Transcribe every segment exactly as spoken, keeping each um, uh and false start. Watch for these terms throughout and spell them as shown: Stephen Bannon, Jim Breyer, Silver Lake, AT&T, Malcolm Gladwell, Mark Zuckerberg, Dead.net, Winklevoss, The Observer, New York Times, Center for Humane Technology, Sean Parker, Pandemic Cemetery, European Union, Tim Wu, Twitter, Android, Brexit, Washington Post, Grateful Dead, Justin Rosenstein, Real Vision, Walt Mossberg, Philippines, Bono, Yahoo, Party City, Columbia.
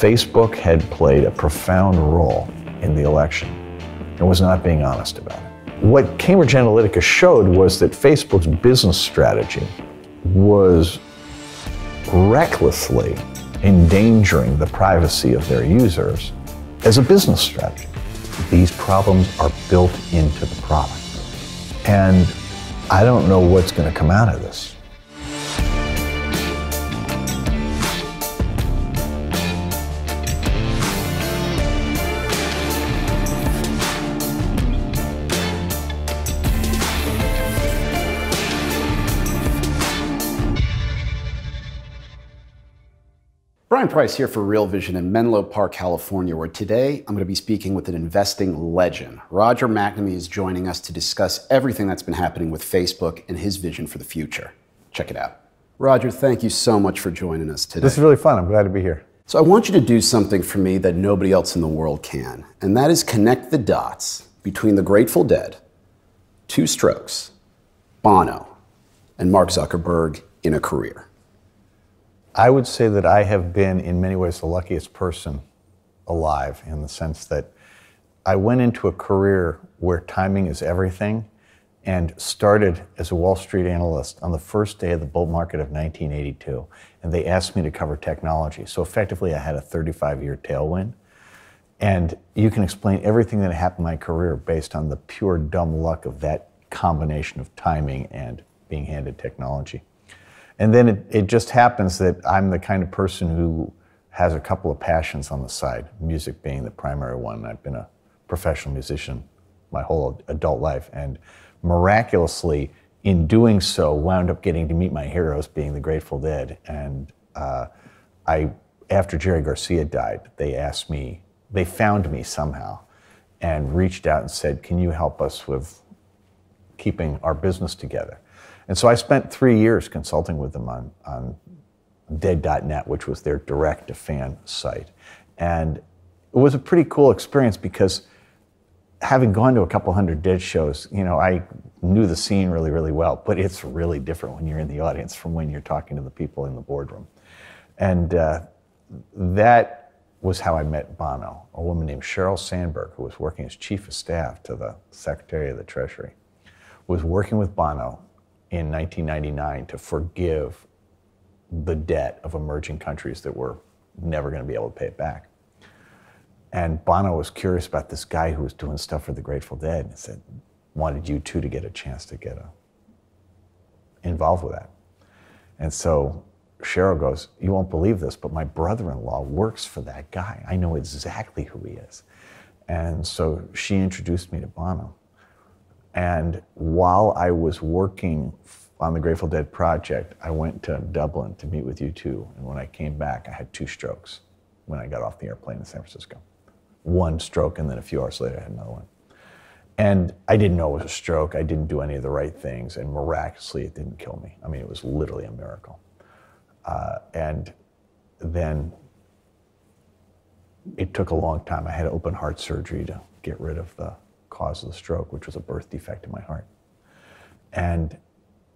Facebook had played a profound role in the election and was not being honest about it. What Cambridge Analytica showed was that Facebook's business strategy was recklessly endangering the privacy of their users as a business strategy. These problems are built into the product. And I don't know what's going to come out of this. Brian Price here for Real Vision in Menlo Park, California, where today I'm going to be speaking with an investing legend. Roger McNamee is joining us to discuss everything that's been happening with Facebook and his vision for the future. Check it out. Roger, thank you so much for joining us today. This is really fun. I'm glad to be here. So I want you to do something for me that nobody else in the world can, and that is connect the dots between the Grateful Dead, Two Strokes, Bono, and Mark Zuckerberg in a career. I would say that I have been, in many ways, the luckiest person alive, in the sense that I went into a career where timing is everything and started as a Wall Street analyst on the first day of the bull market of nineteen eighty-two. And they asked me to cover technology. So effectively, I had a thirty-five year tailwind. And you can explain everything that happened in my career based on the pure dumb luck of that combination of timing and being handed technology. And then it, it just happens that I'm the kind of person who has a couple of passions on the side, music being the primary one. I've been a professional musician my whole adult life, and miraculously, in doing so, wound up getting to meet my heroes, being the Grateful Dead. And uh, I, after Jerry Garcia died, they asked me, they found me somehow, and reached out and said, "Can you help us with keeping our business together?" And so I spent three years consulting with them on, on Dead dot net, which was their direct-to-fan site. And it was a pretty cool experience because, having gone to a couple hundred Dead shows, you know, I knew the scene really, really well. But it's really different when you're in the audience from when you're talking to the people in the boardroom. And uh, that was how I met Bono, a woman named Sheryl Sandberg, who was working as chief of staff to the Secretary of the Treasury, was working with Bono in nineteen ninety-nine to forgive the debt of emerging countries that were never going to be able to pay it back. And Bono was curious about this guy who was doing stuff for the Grateful Dead and said, wanted you two to get a chance to get a, involved with that. And so Sheryl goes, "You won't believe this, but my brother-in-law works for that guy. I know exactly who he is." And so she introduced me to Bono. And while I was working on the Grateful Dead project, I went to Dublin to meet with you two. And when I came back, I had two strokes when I got off the airplane in San Francisco. One stroke, and then a few hours later, I had another one. And I didn't know it was a stroke. I didn't do any of the right things. And miraculously, it didn't kill me. I mean, it was literally a miracle. Uh, and then it took a long time. I had open heart surgery to get rid of the cause of the stroke, which was a birth defect in my heart. And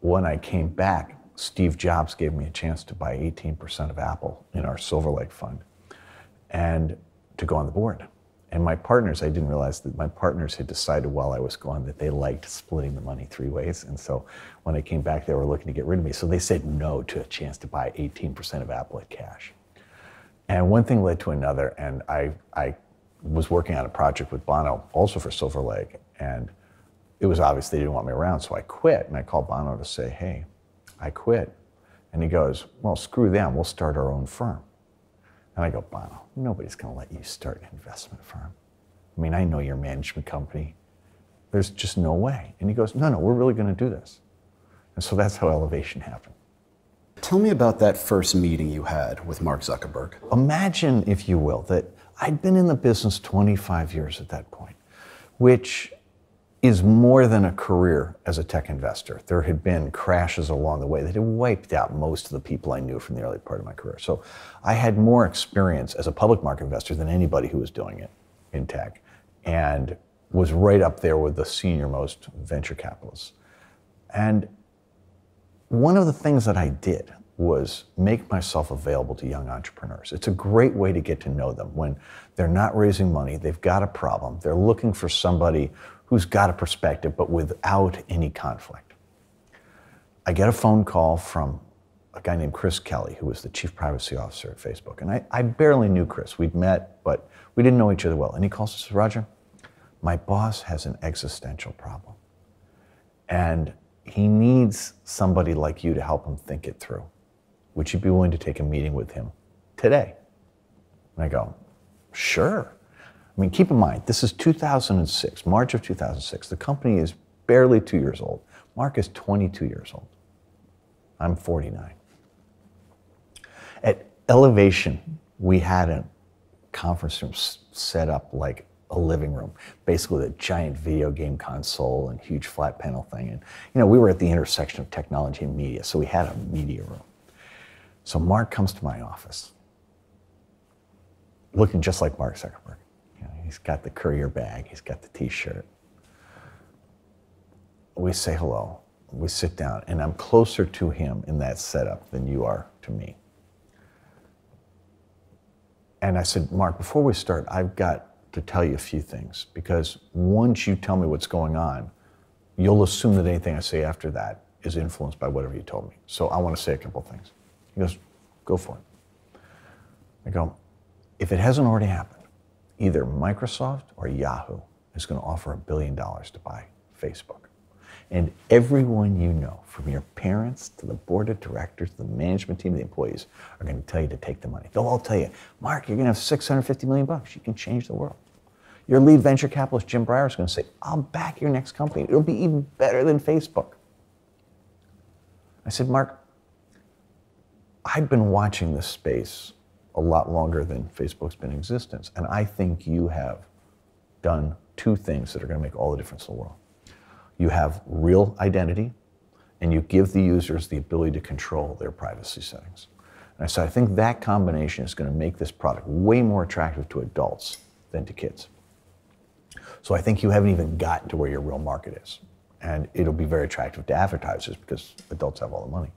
when I came back, Steve Jobs gave me a chance to buy eighteen percent of Apple in our Silver Lake fund and to go on the board. And my partners, I didn't realize that my partners had decided while I was gone that they liked splitting the money three ways. And so when I came back, they were looking to get rid of me. So they said no to a chance to buy eighteen percent of Apple at cash. And one thing led to another, and I, I was working on a project with Bono, also for Silver Lake, and it was obvious they didn't want me around, so I quit. And I called Bono to say, "Hey, I quit." And he goes, "Well, screw them, we'll start our own firm." And I go, "Bono, nobody's gonna let you start an investment firm. I mean, I know your management company. There's just no way." And he goes, "No, no, we're really gonna do this." And so that's how Elevation happened. Tell me about that first meeting you had with Mark Zuckerberg. Imagine, if you will, that I'd been in the business twenty-five years at that point, which is more than a career as a tech investor. There had been crashes along the way that had wiped out most of the people I knew from the early part of my career. So I had more experience as a public market investor than anybody who was doing it in tech, and was right up there with the senior most venture capitalists. And one of the things that I did was make myself available to young entrepreneurs. It's a great way to get to know them. When they're not raising money, they've got a problem, they're looking for somebody who's got a perspective, but without any conflict. I get a phone call from a guy named Chris Kelly, who was the chief privacy officer at Facebook. And I, I barely knew Chris. We'd met, but we didn't know each other well. And he calls and says, Roger, my boss has an existential problem. And he needs somebody like you to help him think it through. Would you be willing to take a meeting with him today? And I go, sure. I mean, keep in mind, this is two thousand six, March of two thousand six. The company is barely two years old. Mark is twenty-two years old. I'm forty-nine. At Elevation, we had a conference room set up like a living room, basically a giant video game console and huge flat panel thing. And you know, we were at the intersection of technology and media, so we had a media room. So Mark comes to my office, looking just like Mark Zuckerberg. You know, he's got the courier bag, he's got the t-shirt. We say hello, we sit down, and I'm closer to him in that setup than you are to me. And I said, Mark, before we start, I've got to tell you a few things, because once you tell me what's going on, you'll assume that anything I say after that is influenced by whatever you told me. So I want to say a couple things. He goes, go for it. I go, if it hasn't already happened, either Microsoft or Yahoo is going to offer a billion dollars to buy Facebook. And everyone you know, from your parents to the board of directors, the management team, the employees, are going to tell you to take the money. They'll all tell you, Mark, you're going to have six hundred fifty million bucks. You can change the world. Your lead venture capitalist, Jim Breyer, is going to say, I'll back your next company. It'll be even better than Facebook. I said, Mark, I've been watching this space a lot longer than Facebook's been in existence. And I think you have done two things that are going to make all the difference in the world. You have real identity, and you give the users the ability to control their privacy settings. And I said, I think that combination is going to make this product way more attractive to adults than to kids. So I think you haven't even gotten to where your real market is. And it'll be very attractive to advertisers because adults have all the money.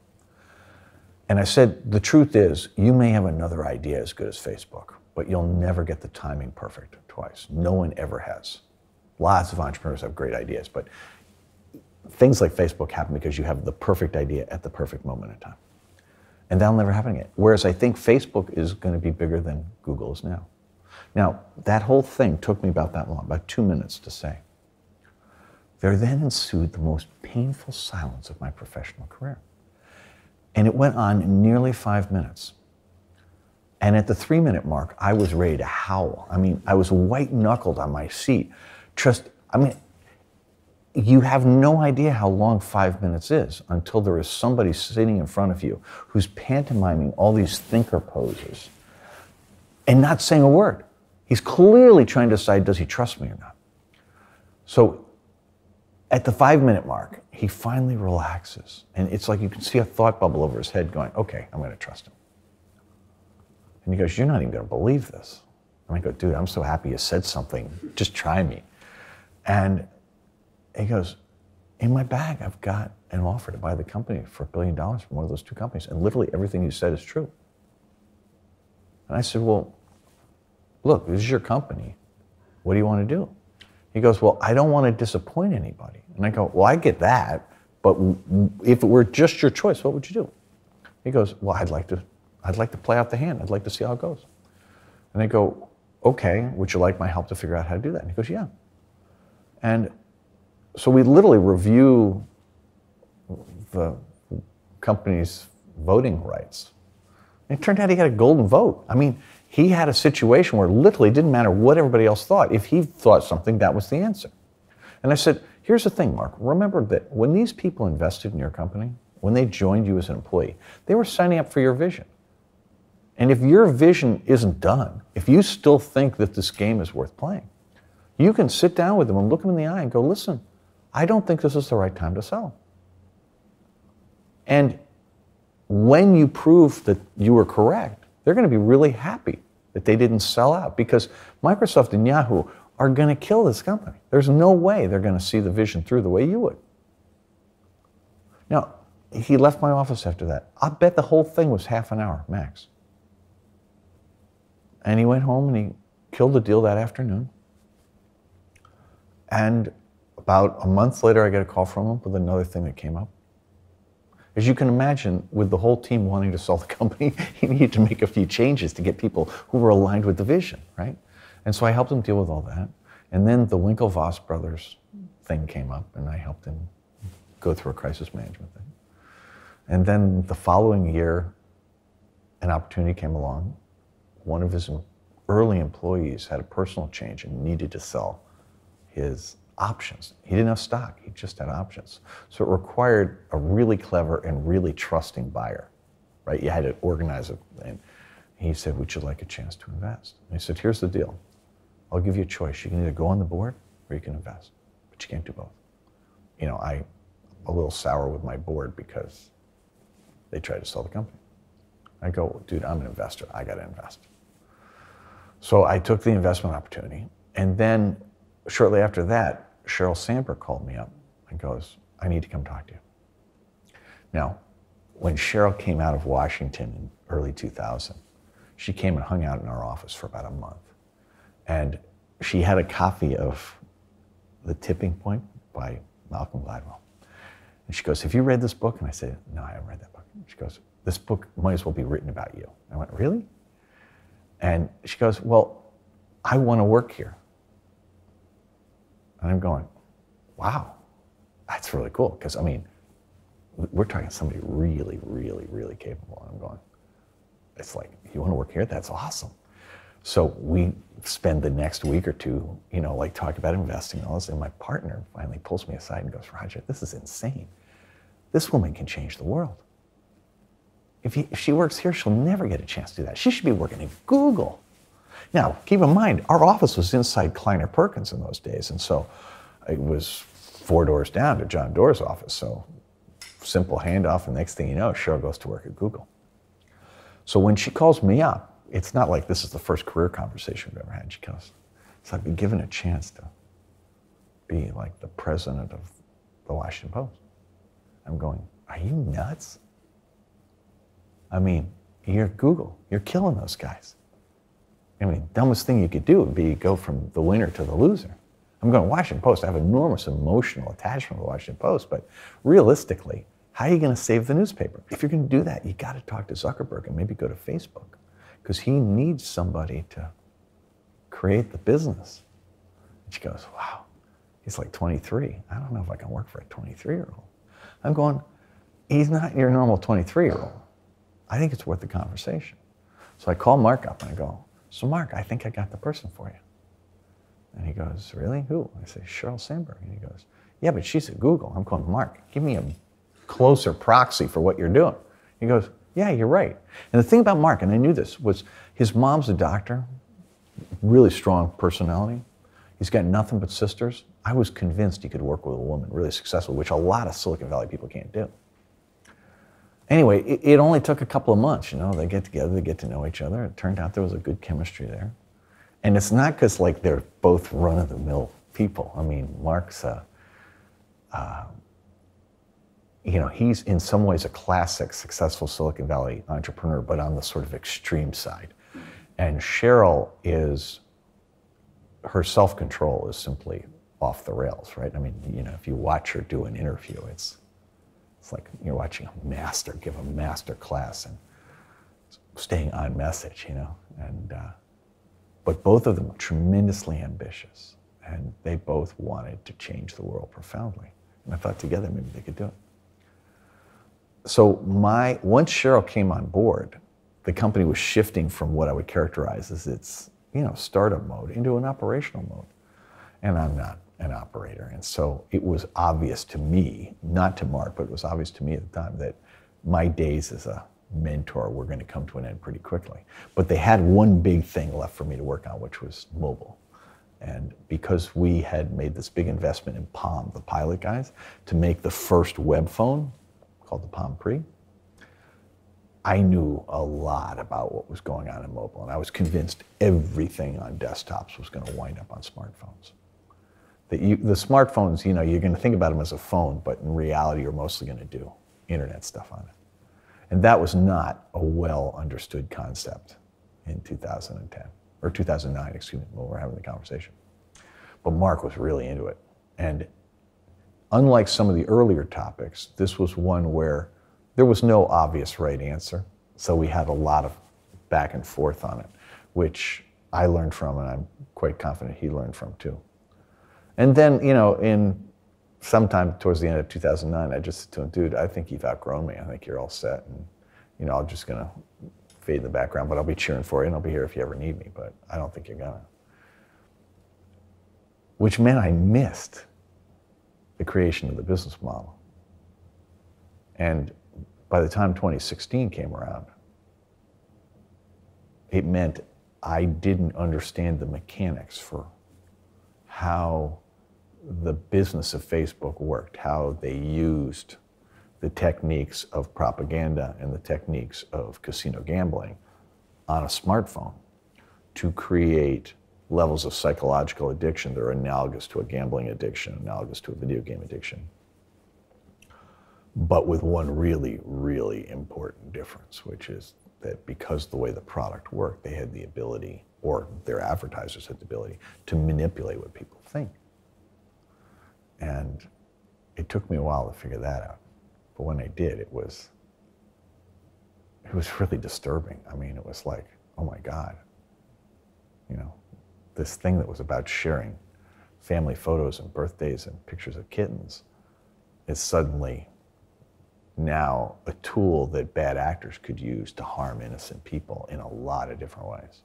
And I said, the truth is, you may have another idea as good as Facebook, but you'll never get the timing perfect twice. No one ever has. Lots of entrepreneurs have great ideas, but things like Facebook happen because you have the perfect idea at the perfect moment in time. And that'll never happen again. Whereas I think Facebook is going to be bigger than Google is now. Now, that whole thing took me about that long, about two minutes to say. There then ensued the most painful silence of my professional career. And it went on nearly five minutes. And at the three-minute mark, I was ready to howl. I mean, I was white-knuckled on my seat. Trust, I mean, you have no idea how long five minutes is until there is somebody sitting in front of you who's pantomiming all these thinker poses and not saying a word. He's clearly trying to decide, does he trust me or not? So at the five-minute mark, he finally relaxes. And it's like you can see a thought bubble over his head going, okay, I'm going to trust him. And he goes, you're not even going to believe this. And I go, dude, I'm so happy you said something. Just try me. And he goes, in my bag, I've got an offer to buy the company for a billion dollars from one of those two companies. And literally everything you said is true. And I said, well, look, this is your company. What do you want to do? He goes, well, I don't want to disappoint anybody. And I go, well, I get that. But if it were just your choice, what would you do? He goes, well, I'd like to, I'd like to play out the hand. I'd like to see how it goes. And I go, okay, would you like my help to figure out how to do that? And he goes, yeah. And so we literally review the company's voting rights. And it turned out he had a golden vote. I mean, he had a situation where literally it didn't matter what everybody else thought. If he thought something, that was the answer. And I said, here's the thing, Mark. Remember that when these people invested in your company, when they joined you as an employee, they were signing up for your vision. And if your vision isn't done, if you still think that this game is worth playing, you can sit down with them and look them in the eye and go, listen, I don't think this is the right time to sell. And when you prove that you were correct, they're going to be really happy that they didn't sell out, because Microsoft and Yahoo are going to kill this company. There's no way they're going to see the vision through the way you would. Now, he left my office after that. I bet the whole thing was half an hour max. And he went home and he killed the deal that afternoon. And about a month later, I get a call from him with another thing that came up. As you can imagine, with the whole team wanting to sell the company, he needed to make a few changes to get people who were aligned with the vision, right? And so I helped him deal with all that. And then the Winklevoss brothers thing came up, and I helped him go through a crisis management thing. And then the following year, an opportunity came along. One of his early employees had a personal change and needed to sell his options. He didn't have stock, he just had options. So it required a really clever and really trusting buyer, right? You had to organize it. And he said, would you like a chance to invest? And I said, here's the deal. I'll give you a choice. You can either go on the board or you can invest, but you can't do both. You know, I'm a little sour with my board because they tried to sell the company. I go, dude, I'm an investor, I gotta invest. So I took the investment opportunity, and then shortly after that, Sheryl Sandberg called me up and goes, I need to come talk to you. Now, when Sheryl came out of Washington in early two thousand, she came and hung out in our office for about a month. And she had a copy of The Tipping Point by Malcolm Gladwell. And she goes, have you read this book? And I said, no, I haven't read that book. And she goes, this book might as well be written about you. And I went, really? And she goes, well, I want to work here. And I'm going, wow, that's really cool. Because, I mean, we're talking somebody really, really, really capable. And I'm going, it's like, you want to work here? That's awesome. So we spend the next week or two, you know, like talking about investing and all this. And my partner finally pulls me aside and goes, Roger, this is insane. This woman can change the world. If, he, if she works here, she'll never get a chance to do that. She should be working at Google. Now, keep in mind, our office was inside Kleiner Perkins in those days, and so it was four doors down to John Doerr's office. So simple handoff, and next thing you know, Sheryl goes to work at Google. So when she calls me up, it's not like this is the first career conversation we've ever had. She goes, so I've been given a chance to be like the president of the Washington Post. I'm going, are you nuts? I mean, you're Google, you're killing those guys. I mean, the dumbest thing you could do would be go from the winner to the loser. I'm going to Washington Post. I have enormous emotional attachment to the Washington Post, but realistically, how are you going to save the newspaper? If you're going to do that, you got to talk to Zuckerberg and maybe go to Facebook, because he needs somebody to create the business. And she goes, wow, he's like twenty-three. I don't know if I can work for a twenty-three-year-old. I'm going, he's not your normal twenty-three-year-old. I think it's worth the conversation. So I call Mark up and I go, so Mark, I think I got the person for you. And he goes, really, who? I say, Sheryl Sandberg. And he goes, yeah, but she's at Google. I'm going, Mark, give me a closer proxy for what you're doing. He goes, yeah, you're right. And the thing about Mark, and I knew this, was his mom's a doctor, really strong personality. He's got nothing but sisters. I was convinced he could work with a woman really successful, which a lot of Silicon Valley people can't do. Anyway, it, it only took a couple of months, you know, they get together, they get to know each other. It turned out there was a good chemistry there. And it's not because like they're both run-of-the-mill people. I mean, Mark's, a, uh, you know, he's in some ways a classic successful Silicon Valley entrepreneur, but on the sort of extreme side. And Sheryl is, her self-control is simply off the rails, right? I mean, you know, if you watch her do an interview, it's, It's like you're watching a master give a master class and staying on message, you know. And uh, but both of them were tremendously ambitious, and they both wanted to change the world profoundly. And I thought together maybe they could do it. So my once Sheryl came on board, the company was shifting from what I would characterize as its you know startup mode into an operational mode, and I'm not an operator. And so it was obvious to me, not to Mark, but it was obvious to me at the time that my days as a mentor were going to come to an end pretty quickly. But they had one big thing left for me to work on, which was mobile. And because we had made this big investment in Palm, the pilot guys, to make the first web phone called the Palm Pre, I knew a lot about what was going on in mobile. And I was convinced everything on desktops was going to wind up on smartphones. You, the smartphones, you know, you're going to think about them as a phone, but in reality, you're mostly going to do internet stuff on it. And that was not a well understood concept in two thousand ten, or two thousand nine, excuse me, when we were having the conversation. But Mark was really into it. And unlike some of the earlier topics, this was one where there was no obvious right answer. So we had a lot of back and forth on it, which I learned from, and I'm quite confident he learned from too. And then, you know, in sometime towards the end of two thousand nine, I just said to him, dude, I think you've outgrown me. I think you're all set. And, you know, I'm just going to fade in the background, but I'll be cheering for you and I'll be here if you ever need me, but I don't think you're going to. Which meant I missed the creation of the business model. And by the time twenty sixteen came around, it meant I didn't understand the mechanics for how the business of Facebook worked, how they used the techniques of propaganda and the techniques of casino gambling on a smartphone to create levels of psychological addiction that are analogous to a gambling addiction, analogous to a video game addiction, but with one really, really important difference, which is that because the way the product worked, they had the ability, or their advertisers had the ability, to manipulate what people think. And it took me a while to figure that out. But when I did, it was, it was really disturbing. I mean, it was like, oh my God, you know, this thing that was about sharing family photos and birthdays and pictures of kittens is suddenly now a tool that bad actors could use to harm innocent people in a lot of different ways.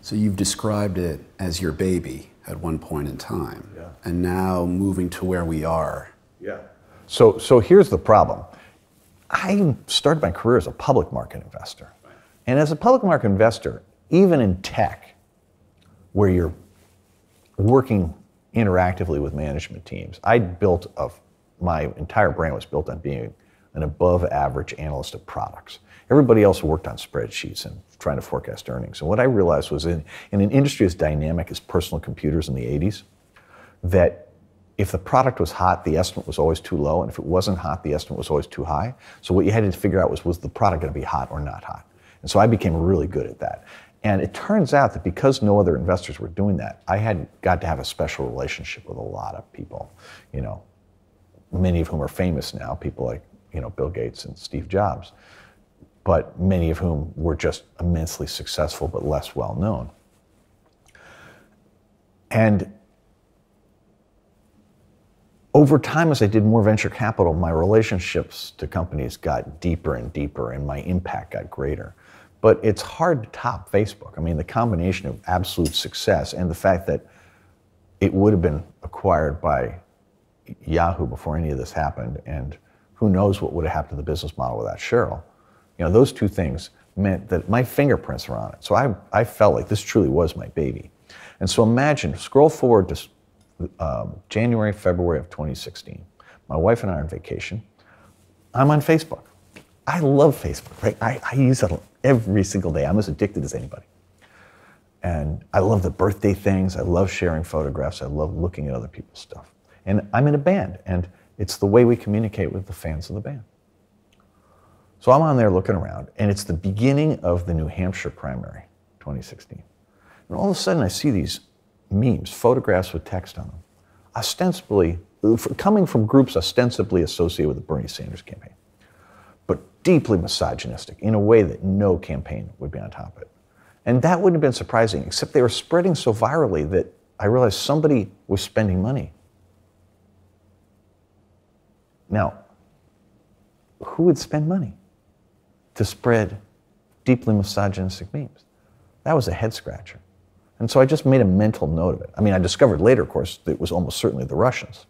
So you've described it as your baby at one point in time, yeah. And now moving to where we are. Yeah. So, so here's the problem. I started my career as a public market investor. Right. And as a public market investor, even in tech, where you're working interactively with management teams, I built a, my entire brand was built on being an above average analyst of products. Everybody else worked on spreadsheets and trying to forecast earnings. And what I realized was in, in an industry as dynamic as personal computers in the eighties, that if the product was hot, the estimate was always too low. And if it wasn't hot, the estimate was always too high. So what you had to figure out was, was the product going to be hot or not hot? And so I became really good at that. And it turns out that because no other investors were doing that, I had got to have a special relationship with a lot of people, you know, many of whom are famous now, people like, you know, Bill Gates and Steve Jobs, but many of whom were just immensely successful but less well known. And over time, as I did more venture capital, my relationships to companies got deeper and deeper and my impact got greater. But it's hard to top Facebook. I mean, the combination of absolute success and the fact that it would have been acquired by Yahoo before any of this happened, and who knows what would have happened to the business model without Sheryl. You know, those two things meant that my fingerprints were on it. So I, I felt like this truly was my baby. And so imagine, scroll forward to um, January, February of twenty sixteen. My wife and I are on vacation. I'm on Facebook. I love Facebook, right? I, I use it every single day. I'm as addicted as anybody. And I love the birthday things. I love sharing photographs. I love looking at other people's stuff. And I'm in a band, and it's the way we communicate with the fans of the band. So I'm on there looking around, and it's the beginning of the New Hampshire primary, twenty sixteen. And all of a sudden, I see these memes, photographs with text on them, ostensibly, coming from groups ostensibly associated with the Bernie Sanders campaign, but deeply misogynistic in a way that no campaign would be on top of it. And that wouldn't have been surprising, except they were spreading so virally that I realized somebody was spending money. Now, who would spend money to spread deeply misogynistic memes? That was a head scratcher. And so I just made a mental note of it. I mean, I discovered later, of course, that it was almost certainly the Russians.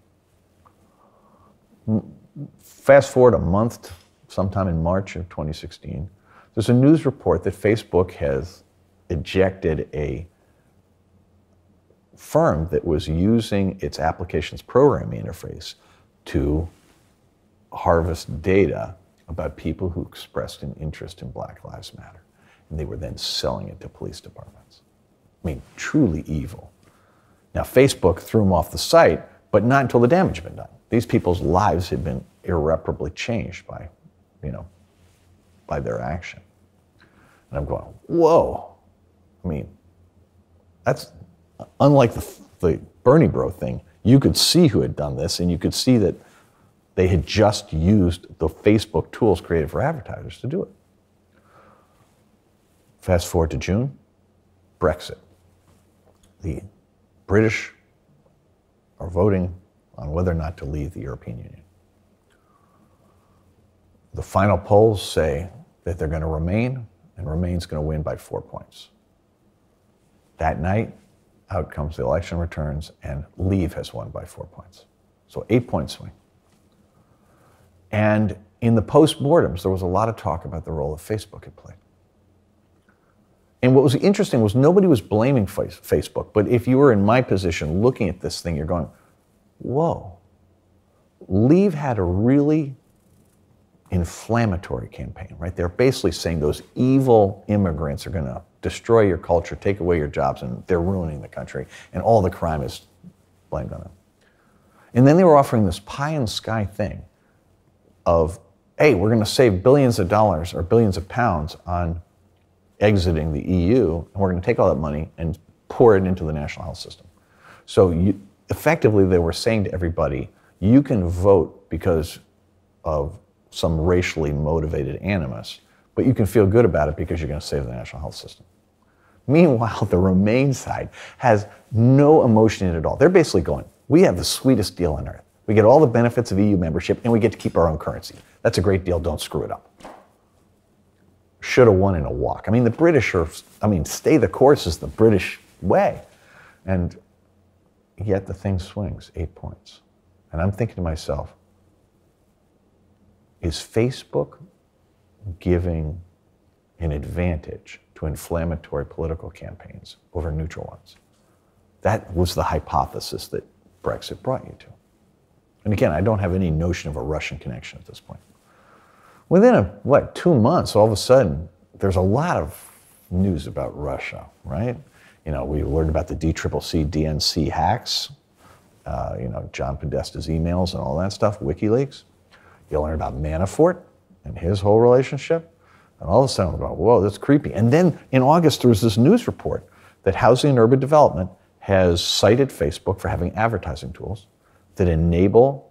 Fast forward a month, sometime in March of twenty sixteen, there's a news report that Facebook has ejected a firm that was using its application's programming interface to harvest data about people who expressed an interest in Black Lives Matter. And they were then selling it to police departments. I mean, truly evil. Now, Facebook threw them off the site, but not until the damage had been done. These people's lives had been irreparably changed by, you know, by their action. And I'm going, whoa. I mean, that's unlike the, the Bernie Bro thing. You could see who had done this, and you could see that they had just used the Facebook tools created for advertisers to do it. Fast forward to June, Brexit. The British are voting on whether or not to leave the European Union. The final polls say that they're going to remain, and Remain's going to win by four points. That night, out comes the election returns, and Leave has won by four points. So eight-point swing. And in the post-mortems, there was a lot of talk about the role that Facebook had played. And what was interesting was nobody was blaming Facebook, but if you were in my position looking at this thing, you're going, whoa, Leave had a really inflammatory campaign, right? They're basically saying those evil immigrants are going to destroy your culture, take away your jobs, and they're ruining the country, and all the crime is blamed on them. And then they were offering this pie-in-the-sky thing of, hey, we're going to save billions of dollars or billions of pounds on exiting the E U, and we're going to take all that money and pour it into the national health system. So you, effectively, they were saying to everybody, you can vote because of some racially motivated animus, but you can feel good about it because you're going to save the national health system. Meanwhile, the Remain side has no emotion in it at all. They're basically going, we have the sweetest deal on earth. We get all the benefits of E U membership, and we get to keep our own currency. That's a great deal. Don't screw it up. Should have won in a walk. I mean, the British are, I mean, stay the course is the British way. And yet the thing swings eight points. And I'm thinking to myself, is Facebook giving an advantage to inflammatory political campaigns over neutral ones? That was the hypothesis that Brexit brought you to. And again, I don't have any notion of a Russian connection at this point. Within, a, what, two months, all of a sudden, there's a lot of news about Russia, right? You know, we learned about the D C C C, D N C hacks, uh, you know, John Podesta's emails and all that stuff, WikiLeaks. You learn about Manafort and his whole relationship. And all of a sudden, we're going, whoa, that's creepy. And then in August, there was this news report that Housing and Urban Development has cited Facebook for having advertising tools that enable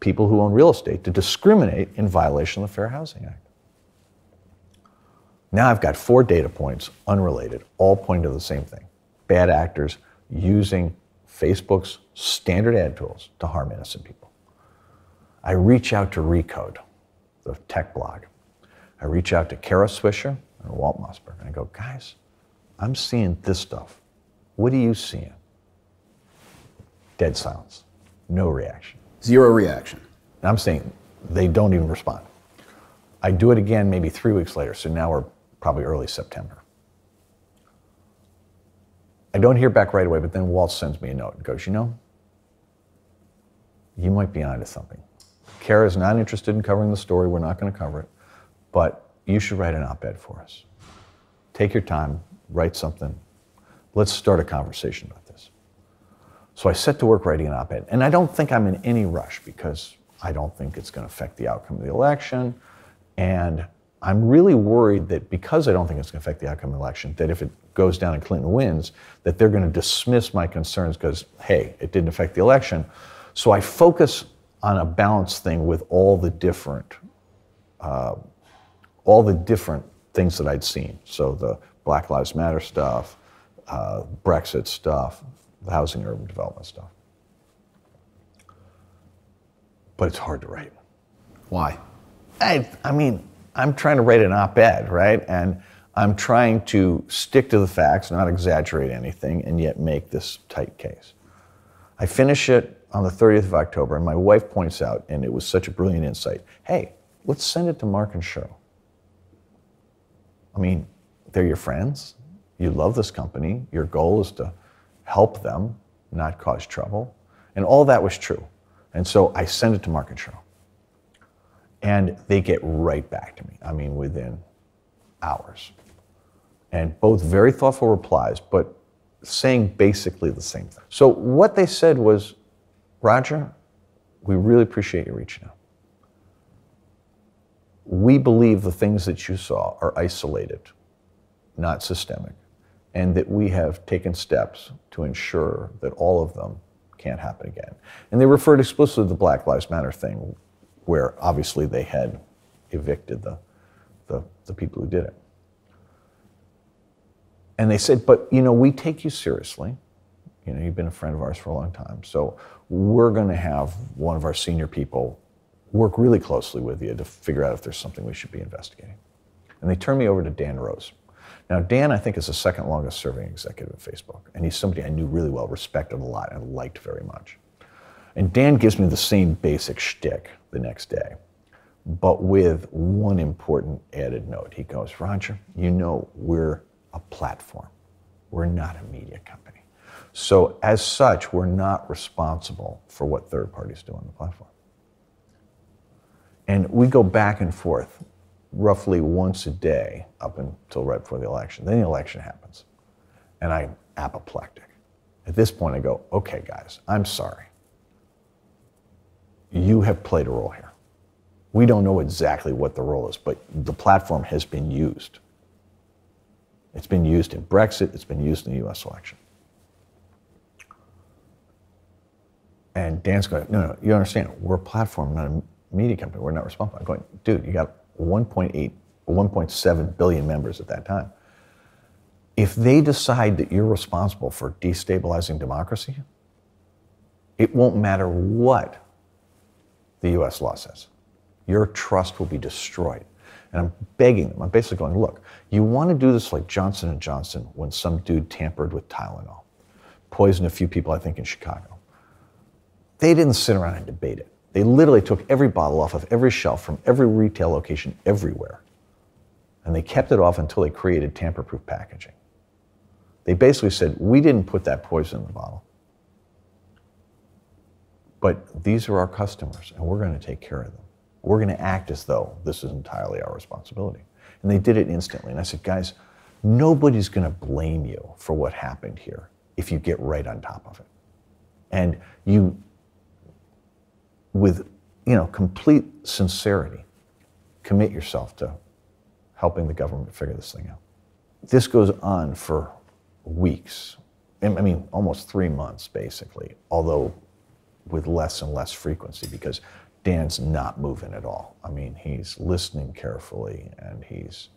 people who own real estate to discriminate in violation of the Fair Housing Act. Now I've got four data points, unrelated, all pointing to the same thing. Bad actors using Facebook's standard ad tools to harm innocent people. I reach out to Recode, the tech blog. I reach out to Kara Swisher and Walt Mossberg, and I go, guys, I'm seeing this stuff. What are you seeing? Dead silence. No reaction. Zero reaction. And I'm saying they don't even respond. I do it again maybe three weeks later, so now we're probably early September. I don't hear back right away, but then Walt sends me a note and goes, you know, you might be onto something. Kara's not interested in covering the story. We're not going to cover it. But you should write an op-ed for us. Take your time. Write something. Let's start a conversation about this. So I set to work writing an op-ed. And I don't think I'm in any rush because I don't think it's going to affect the outcome of the election. And I'm really worried that because I don't think it's going to affect the outcome of the election, that if it goes down and Clinton wins, that they're going to dismiss my concerns because, hey, it didn't affect the election. So I focus on a balanced thing with all the different, uh, all the different things that I'd seen. So the Black Lives Matter stuff, uh, Brexit stuff, the housing and urban development stuff. But it's hard to write. Why? I, I mean, I'm trying to write an op-ed, right? And I'm trying to stick to the facts, not exaggerate anything, and yet make this tight case. I finish it on the thirtieth of October, and my wife points out, and it was such a brilliant insight, hey, let's send it to Mark and Sheryl. I mean, they're your friends. You love this company. Your goal is to help them, not cause trouble. And all that was true. And so I send it to Mark and Sheryl. And they get right back to me, I mean, within hours. And both very thoughtful replies, but saying basically the same thing. So what they said was, Roger, we really appreciate you reaching out. we believe the things that you saw are isolated, not systemic, and that we have taken steps to ensure that all of them can't happen again. And they referred explicitly to the Black Lives Matter thing, where obviously they had evicted the, the, the people who did it. And they said, but you know, we take you seriously. You know, you've been a friend of ours for a long time. So we're gonna have one of our senior people work really closely with you to figure out if there's something we should be investigating. And they turned me over to Dan Rose. Now, Dan, I think, is the second longest serving executive at Facebook. And he's somebody I knew really well, respected a lot, and liked very much. And Dan gives me the same basic shtick the next day, but with one important added note. He goes, Roger, you know we're a platform. We're not a media company. So as such, we're not responsible for what third parties do on the platform. And we go back and forth roughly once a day up until right before the election. Then the election happens. And I'm apoplectic. At this point, I go, okay, guys, I'm sorry. You have played a role here. We don't know exactly what the role is, but the platform has been used. It's been used in Brexit. It's been used in the U S election. And Dan's going, no, no, you understand. We're a platform, not a media company. We're not responsible. I'm going, dude, you got one point eight, one point seven billion members at that time. If they decide that you're responsible for destabilizing democracy, it won't matter what the U S law says. Your trust will be destroyed. And I'm begging them. I'm basically going, look, you want to do this like Johnson and Johnson when some dude tampered with Tylenol, poisoned a few people, I think, in Chicago. They didn't sit around and debate it. They literally took every bottle off of every shelf from every retail location everywhere. And they kept it off until they created tamper-proof packaging. They basically said, we didn't put that poison in the bottle. But these are our customers, and we're going to take care of them. We're going to act as though this is entirely our responsibility. And they did it instantly. And I said, guys, nobody's going to blame you for what happened here if you get right on top of it. And you, with you know, complete sincerity, commit yourself to helping the government figure this thing out. This goes on for weeks. I mean, almost three months, basically, although with less and less frequency, because Dan's not moving at all. I mean, he's listening carefully, and he's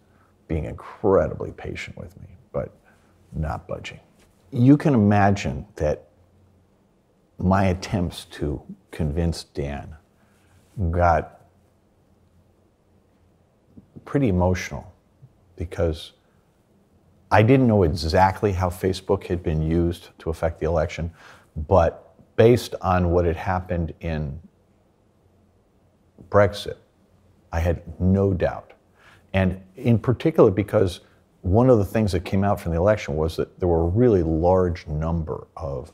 being incredibly patient with me, but not budging. You can imagine that my attempts to convince Dan got pretty emotional, because I didn't know exactly how Facebook had been used to affect the election, but based on what had happened in Brexit, I had no doubt. And in particular, because one of the things that came out from the election was that there were a really large number of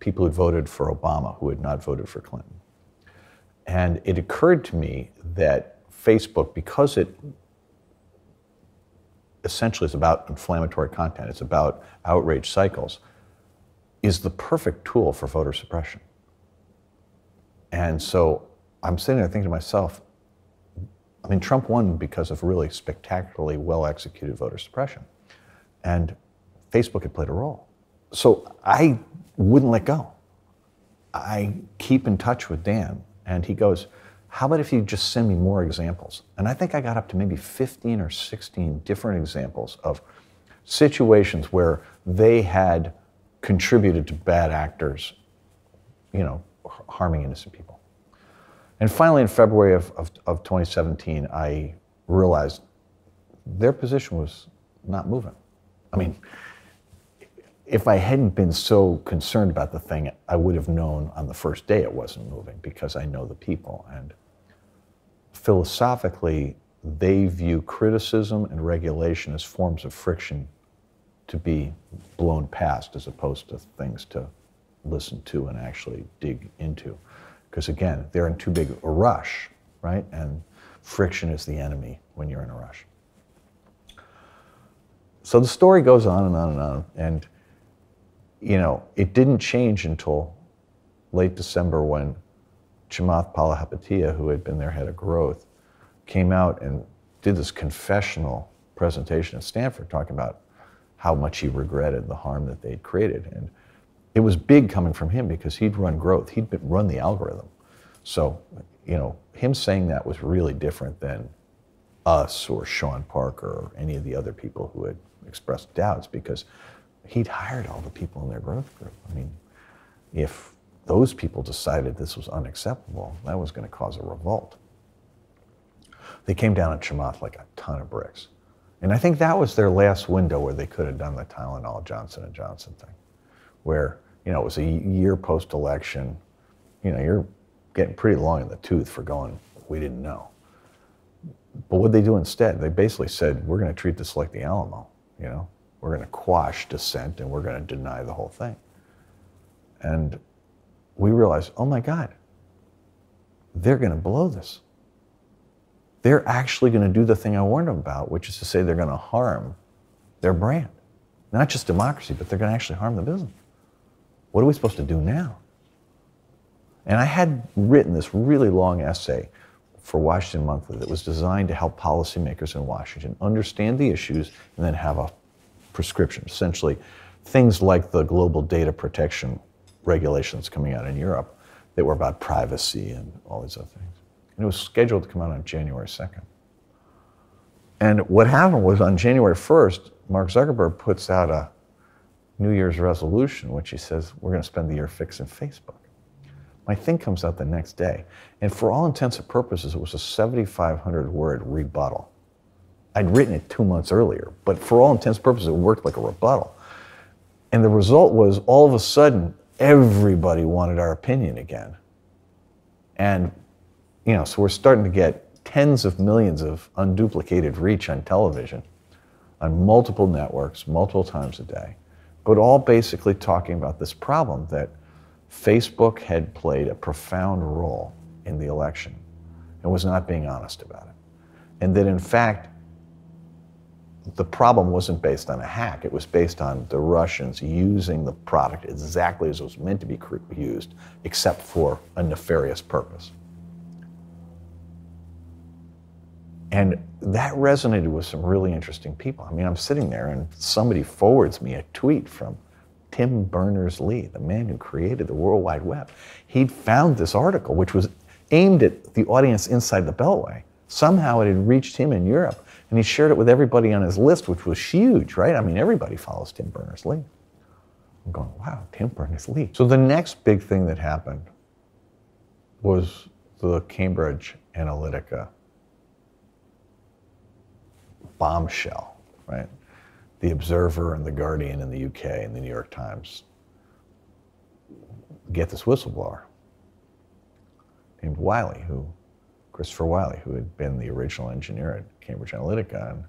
people who voted for Obama who had not voted for Clinton. And it occurred to me that Facebook, because it essentially is about inflammatory content, it's about outrage cycles, is the perfect tool for voter suppression. And so I'm sitting there thinking to myself, I mean, Trump won because of really spectacularly well-executed voter suppression. And Facebook had played a role. So I wouldn't let go. I keep in touch with Dan, and he goes, how about if you just send me more examples? And I think I got up to maybe fifteen or sixteen different examples of situations where they had contributed to bad actors, you know, harming innocent people. And finally, in February of, of, of twenty seventeen, I realized their position was not moving. I mean, if I hadn't been so concerned about the thing, I would have known on the first day it wasn't moving, because I know the people. And philosophically, they view criticism and regulation as forms of friction to be blown past, as opposed to things to listen to and actually dig into. Because again, they're in too big a rush, right? And friction is the enemy when you're in a rush. So the story goes on and on and on. And you know, it didn't change until late December, when Chamath Palihapitiya, who had been their head of growth, came out and did this confessional presentation at Stanford talking about how much he regretted the harm that they'd created. And it was big coming from him because he'd run growth, he'd run the algorithm. So, you know, him saying that was really different than us or Sean Parker or any of the other people who had expressed doubts, because he'd hired all the people in their growth group. I mean, if those people decided this was unacceptable, that was going to cause a revolt. They came down on Chamath like a ton of bricks. And I think that was their last window where they could have done the Tylenol Johnson and Johnson thing, where, you know, it was a year post-election, you know, you're getting pretty long in the tooth for going, we didn't know. But what they do instead, they basically said, we're going to treat this like the Alamo, you know? We're going to quash dissent and we're going to deny the whole thing. And we realized, oh my God, they're going to blow this. They're actually going to do the thing I warned them about, which is to say they're going to harm their brand. Not just democracy, but they're going to actually harm the business. What are we supposed to do now? And I had written this really long essay for Washington Monthly that was designed to help policymakers in Washington understand the issues and then have a prescription. Essentially, things like the global data protection regulations coming out in Europe that were about privacy and all these other things. And it was scheduled to come out on January second. And what happened was on January first, Mark Zuckerberg puts out a New Year's resolution, which he says, we're going to spend the year fixing Facebook. My thing comes out the next day. And for all intents and purposes, it was a seventy-five hundred word rebuttal. I'd written it two months earlier, but for all intents and purposes, it worked like a rebuttal. And the result was, all of a sudden, everybody wanted our opinion again. And, you know, so we're starting to get tens of millions of unduplicated reach on television, on multiple networks, multiple times a day, but all basically talking about this problem that Facebook had played a profound role in the election and was not being honest about it. And that in fact, the problem wasn't based on a hack. It was based on the Russians using the product exactly as it was meant to be used, except for a nefarious purpose. And that resonated with some really interesting people. I mean, I'm sitting there and somebody forwards me a tweet from Tim Berners-Lee, the man who created the World Wide Web. He'd found this article, which was aimed at the audience inside the Beltway. Somehow it had reached him in Europe, and he shared it with everybody on his list, which was huge, right? I mean, everybody follows Tim Berners-Lee. I'm going, wow, Tim Berners-Lee. So the next big thing that happened was the Cambridge Analytica bombshell, right? The Observer and The Guardian in the U K and The New York Times get this whistleblower named Wiley, who, Christopher Wiley, who had been the original engineer at Cambridge Analytica, and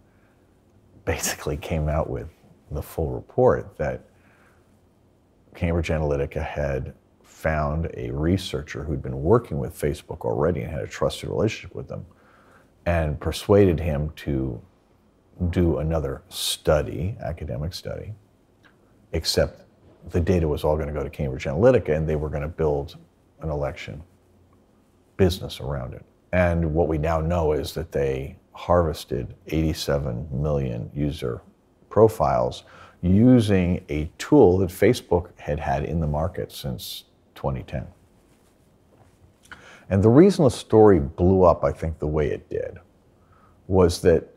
basically came out with the full report that Cambridge Analytica had found a researcher who'd been working with Facebook already and had a trusted relationship with them, and persuaded him to do another study, academic study, except the data was all going to go to Cambridge Analytica and they were going to build an election business around it. And what we now know is that they harvested eighty-seven million user profiles using a tool that Facebook had had in the market since twenty ten. And the reason the story blew up, I think, the way it did, was that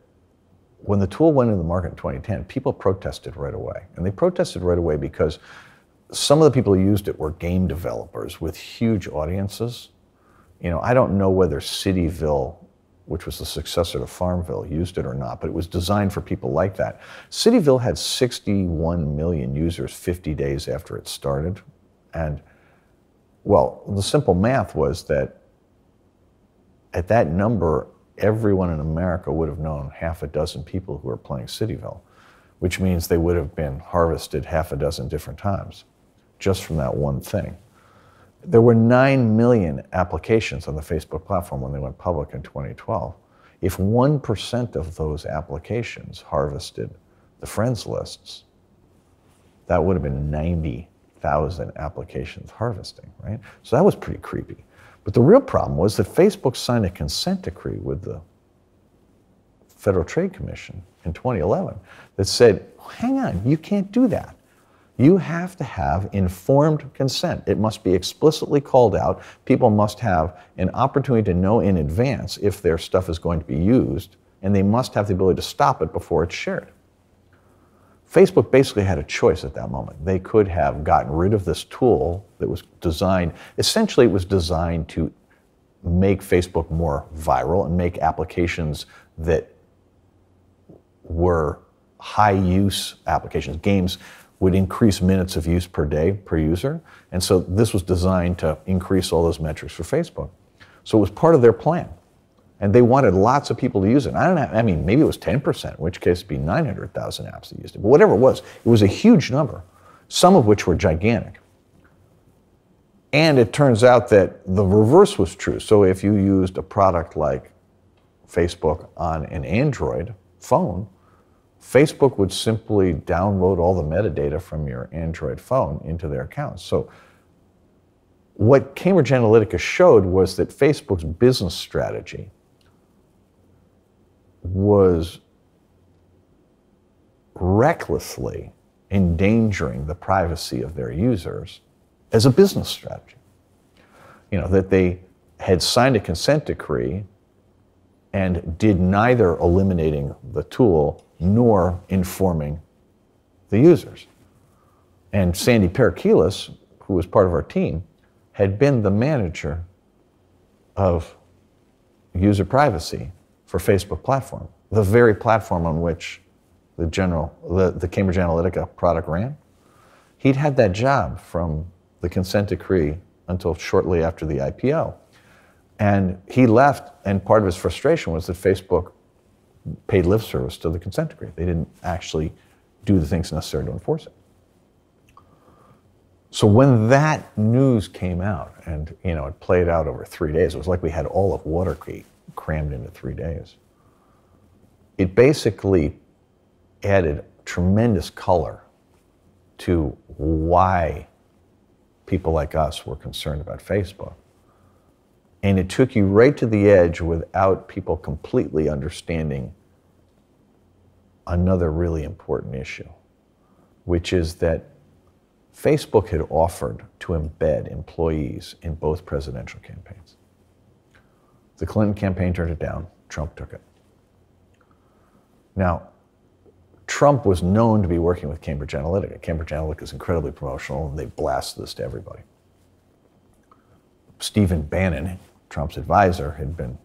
when the tool went into the market in twenty ten, people protested right away. And they protested right away because some of the people who used it were game developers with huge audiences. You know, I don't know whether Cityville, which was the successor to Farmville, used it or not, but it was designed for people like that. Cityville had sixty-one million users fifty days after it started. And, well, the simple math was that at that number, everyone in America would have known half a dozen people who were playing Cityville, which means they would have been harvested half a dozen different times just from that one thing. There were nine million applications on the Facebook platform when they went public in twenty twelve. If one percent of those applications harvested the friends lists, that would have been ninety thousand applications harvesting, right? So that was pretty creepy. But the real problem was that Facebook signed a consent decree with the Federal Trade Commission in twenty eleven that said, hang on, you can't do that. You have to have informed consent. It must be explicitly called out. People must have an opportunity to know in advance if their stuff is going to be used, and they must have the ability to stop it before it's shared. Facebook basically had a choice at that moment. They could have gotten rid of this tool that was designed, essentially it was designed to make Facebook more viral and make applications that were high use applications. Games would increase minutes of use per day, per user. And so this was designed to increase all those metrics for Facebook. So it was part of their plan. And they wanted lots of people to use it. I don't know, I mean, maybe it was ten percent, in which case it'd be nine hundred thousand apps that used it. But whatever it was, it was a huge number, some of which were gigantic. And it turns out that the reverse was true. So if you used a product like Facebook on an Android phone, Facebook would simply download all the metadata from your Android phone into their accounts. So what Cambridge Analytica showed was that Facebook's business strategy was recklessly endangering the privacy of their users as a business strategy. You know, that they had signed a consent decree and did neither eliminating the tool nor informing the users. And Sandy Parakilis, who was part of our team, had been the manager of user privacy for Facebook platform, the very platform on which the general, the, the Cambridge Analytica product ran. He'd had that job from the consent decree until shortly after the I P O. And he left, and part of his frustration was that Facebook paid lip service to the consent decree. They didn't actually do the things necessary to enforce it. So when that news came out, and you know, it played out over three days, it was like we had all of Watergate crammed into three days. It basically added tremendous color to why people like us were concerned about Facebook. And it took you right to the edge without people completely understanding another really important issue, which is that Facebook had offered to embed employees in both presidential campaigns. The Clinton campaign turned it down. Trump took it. Now, Trump was known to be working with Cambridge Analytica. Cambridge Analytica is incredibly promotional, and they blast this to everybody. Stephen Bannon, Trump's advisor, had been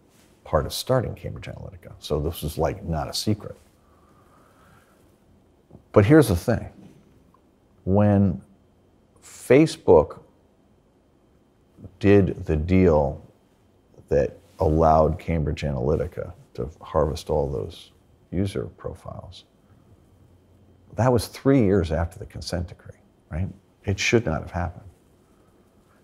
part of starting Cambridge Analytica. So this was like not a secret. But here's the thing. When Facebook did the deal that allowed Cambridge Analytica to harvest all those user profiles, that was three years after the consent decree, right? It should not have happened.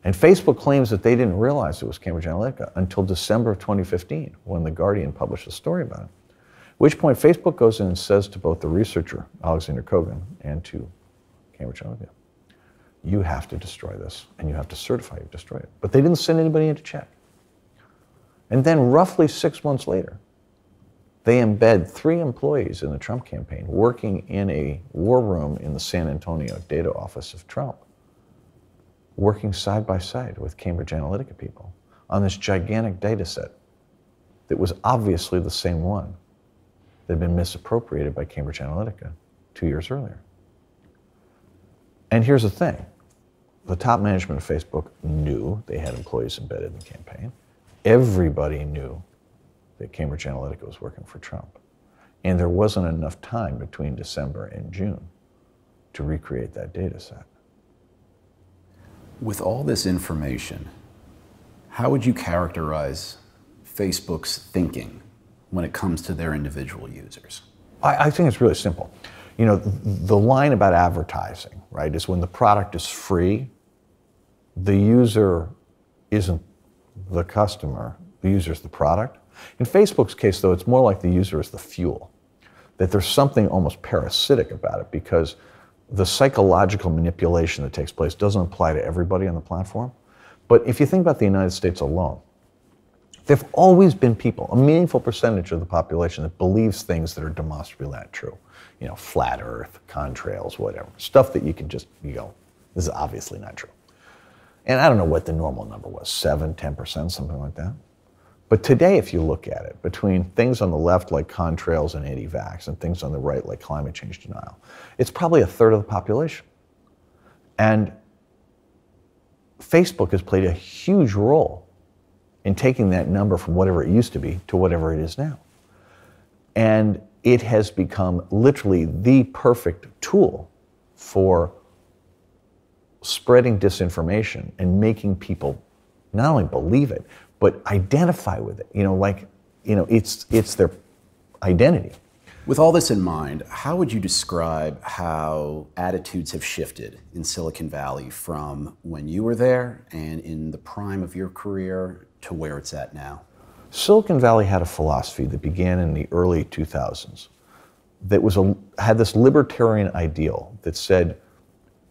And Facebook claims that they didn't realize it was Cambridge Analytica until December of twenty fifteen, when The Guardian published a story about it. At which point, Facebook goes in and says to both the researcher, Alexander Kogan, and to Cambridge Analytica, you have to destroy this, and you have to certify you've destroyed it. But they didn't send anybody in to check. And then roughly six months later, they embed three employees in the Trump campaign working in a war room in the San Antonio data office of Trump, working side by side with Cambridge Analytica people on this gigantic data set that was obviously the same one that had been misappropriated by Cambridge Analytica two years earlier. And here's the thing. The top management of Facebook knew they had employees embedded in the campaign. Everybody knew that Cambridge Analytica was working for Trump. And there wasn't enough time between December and June to recreate that data set. With all this information, how would you characterize Facebook's thinking when it comes to their individual users? I, I think it's really simple. You know, the line about advertising, right, is when the product is free, the user isn't the customer, the user is the product. In Facebook's case, though, it's more like the user is the fuel, that there's something almost parasitic about it, because the psychological manipulation that takes place doesn't apply to everybody on the platform. But if you think about the United States alone, There've always been people, a meaningful percentage of the population, that believes things that are demonstrably not true. You know, flat earth, contrails, whatever. Stuff that you can just, you go, this is obviously not true. And I don't know what the normal number was, seven, ten percent, something like that. But today, if you look at it, between things on the left like contrails and anti-vax and things on the right like climate change denial, it's probably a third of the population. And Facebook has played a huge role in taking that number from whatever it used to be to whatever it is now. And it has become literally the perfect tool for spreading disinformation and making people not only believe it, but identify with it. You know, like, you know, it's, it's their identity. With all this in mind, how would you describe how attitudes have shifted in Silicon Valley from when you were there and in the prime of your career to where it's at now? Silicon Valley had a philosophy that began in the early two thousands that was a, had this libertarian ideal that said,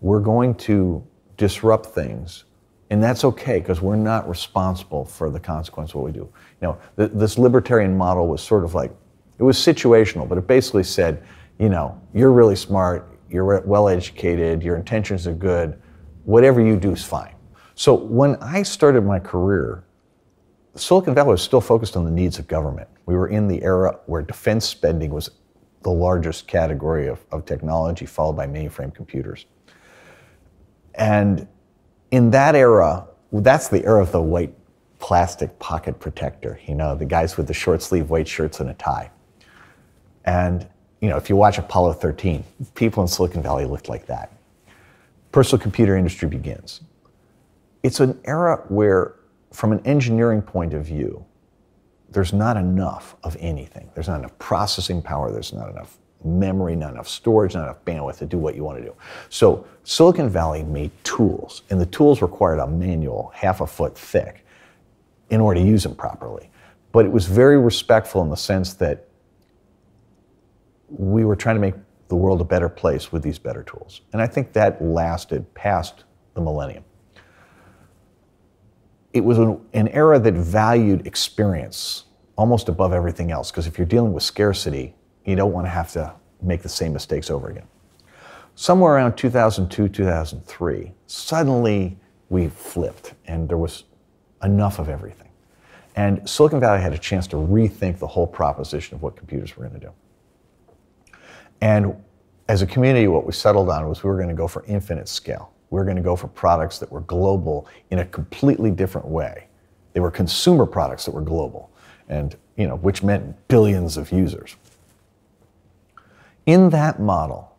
we're going to disrupt things, and that's okay, because we're not responsible for the consequence of what we do. You know, th this libertarian model was sort of like, it was situational, but it basically said, you know, you're really smart, you're well-educated, your intentions are good, whatever you do is fine. So when I started my career, Silicon Valley was still focused on the needs of government. We were in the era where defense spending was the largest category of, of technology, followed by mainframe computers. And in that era, that's the era of the white plastic pocket protector, you know, the guys with the short sleeve white shirts and a tie. And, you know, if you watch Apollo thirteen, people in Silicon Valley looked like that. Personal computer industry begins. It's an era where, from an engineering point of view, there's not enough of anything. There's not enough processing power, there's not enough memory, not enough storage, not enough bandwidth to do what you want to do. So Silicon Valley made tools, and the tools required a manual half a foot thick in order to use them properly. But it was very respectful in the sense that we were trying to make the world a better place with these better tools. And I think that lasted past the millennium. It was an, an era that valued experience almost above everything else, because if you're dealing with scarcity, you don't want to have to make the same mistakes over again. Somewhere around two thousand two, two thousand three, suddenly we flipped, and there was enough of everything. And Silicon Valley had a chance to rethink the whole proposition of what computers were going to do. And as a community, what we settled on was we were going to go for infinite scale. We were going to go for products that were global in a completely different way. They were consumer products that were global, and, you know, which meant billions of users. In that model,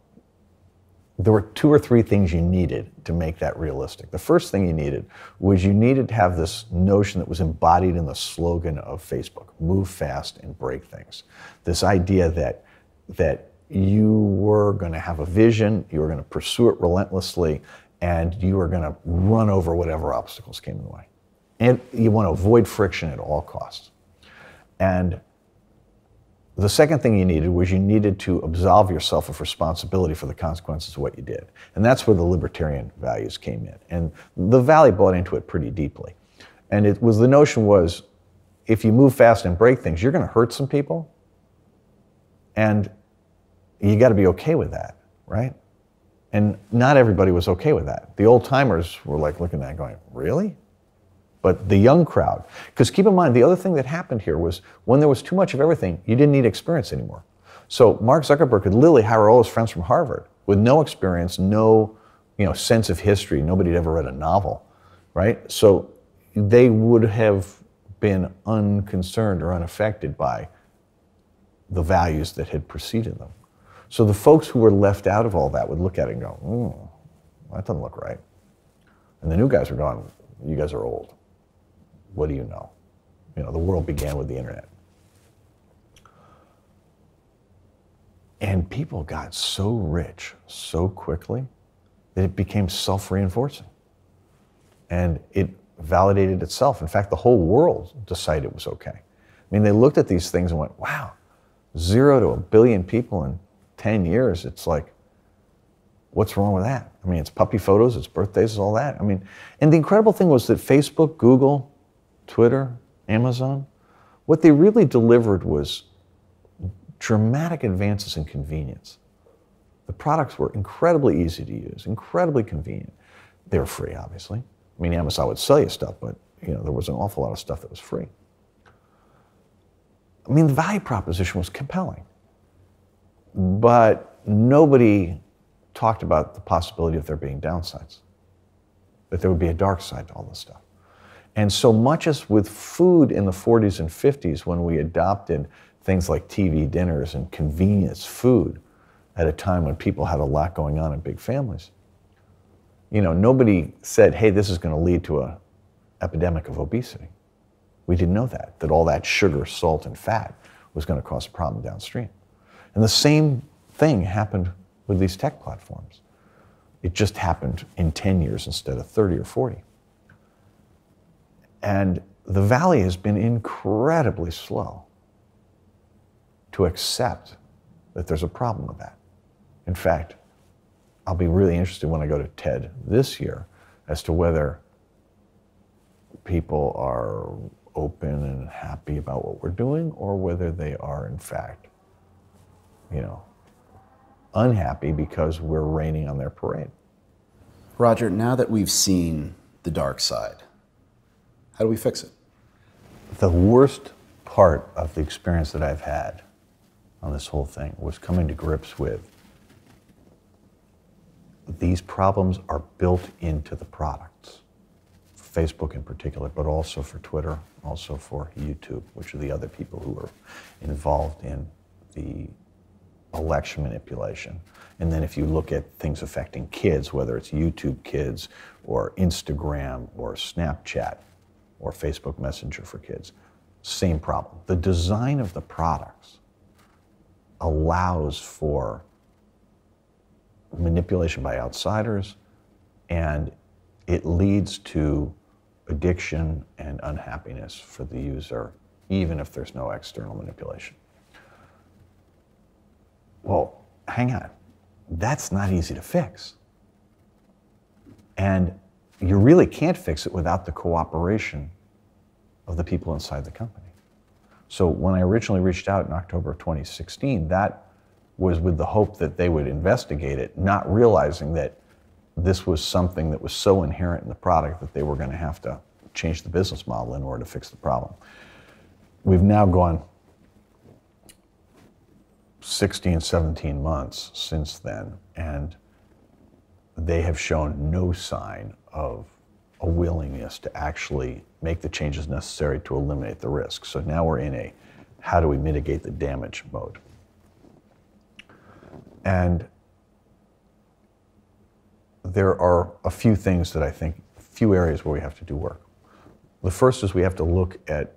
there were two or three things you needed to make that realistic. The first thing you needed was you needed to have this notion that was embodied in the slogan of Facebook, move fast and break things. This idea that, that you were going to have a vision, you were going to pursue it relentlessly, and you were going to run over whatever obstacles came in the way. And you want to avoid friction at all costs. And the second thing you needed was you needed to absolve yourself of responsibility for the consequences of what you did. And that's where the libertarian values came in. And the Valley bought into it pretty deeply. And it was, the notion was, if you move fast and break things, you're going to hurt some people. And you got to be okay with that, right? And not everybody was okay with that. The old timers were like looking at it going, really? But the young crowd, because keep in mind, the other thing that happened here was when there was too much of everything, you didn't need experience anymore. So Mark Zuckerberg could literally hire all his friends from Harvard with no experience, no, you know, sense of history. Nobody had ever read a novel, right? So they would have been unconcerned or unaffected by the values that had preceded them. So the folks who were left out of all that would look at it and go, mm, that doesn't look right. And the new guys were going, you guys are old. What do you know? You know, the world began with the internet. And people got so rich so quickly that it became self-reinforcing. And it validated itself. In fact, the whole world decided it was okay. I mean, they looked at these things and went, wow, zero to a billion people in ten years. It's like, what's wrong with that? I mean, it's puppy photos, it's birthdays, all that. I mean, and the incredible thing was that Facebook, Google, Twitter, Amazon, what they really delivered was dramatic advances in convenience. The products were incredibly easy to use, incredibly convenient. They were free, obviously. I mean, Amazon would sell you stuff, but you know, there was an awful lot of stuff that was free. I mean, the value proposition was compelling, but nobody talked about the possibility of there being downsides, that there would be a dark side to all this stuff. And so much as with food in the forties and fifties, when we adopted things like T V dinners and convenience food at a time when people had a lot going on in big families, you know, nobody said, hey, this is going to lead to an epidemic of obesity. We didn't know that, that all that sugar, salt, and fat was going to cause a problem downstream. And the same thing happened with these tech platforms. It just happened in ten years instead of thirty or forty. And the valley has been incredibly slow to accept that there's a problem with that. In fact, I'll be really interested when I go to TED this year as to whether people are open and happy about what we're doing or whether they are, in fact, you know, unhappy because we're raining on their parade. Roger, now that we've seen the dark side, how do we fix it? The worst part of the experience that I've had on this whole thing was coming to grips with these problems are built into the products, for Facebook in particular, but also for Twitter, also for YouTube, which are the other people who are involved in the election manipulation. And then if you look at things affecting kids, whether it's YouTube Kids or Instagram or Snapchat or Facebook Messenger for kids, same problem. The design of the products allows for manipulation by outsiders, and it leads to addiction and unhappiness for the user, even if there's no external manipulation. Well, hang on, that's not easy to fix. And you really can't fix it without the cooperation of the people inside the company. So when I originally reached out in October of twenty sixteen, that was with the hope that they would investigate it, not realizing that this was something that was so inherent in the product that they were going to have to change the business model in order to fix the problem. We've now gone sixteen, seventeen months since then, and they have shown no sign of a willingness to actually make the changes necessary to eliminate the risk. So now we're in a how do we mitigate the damage mode. And there are a few things that I think, a few areas where we have to do work. The first is we have to look at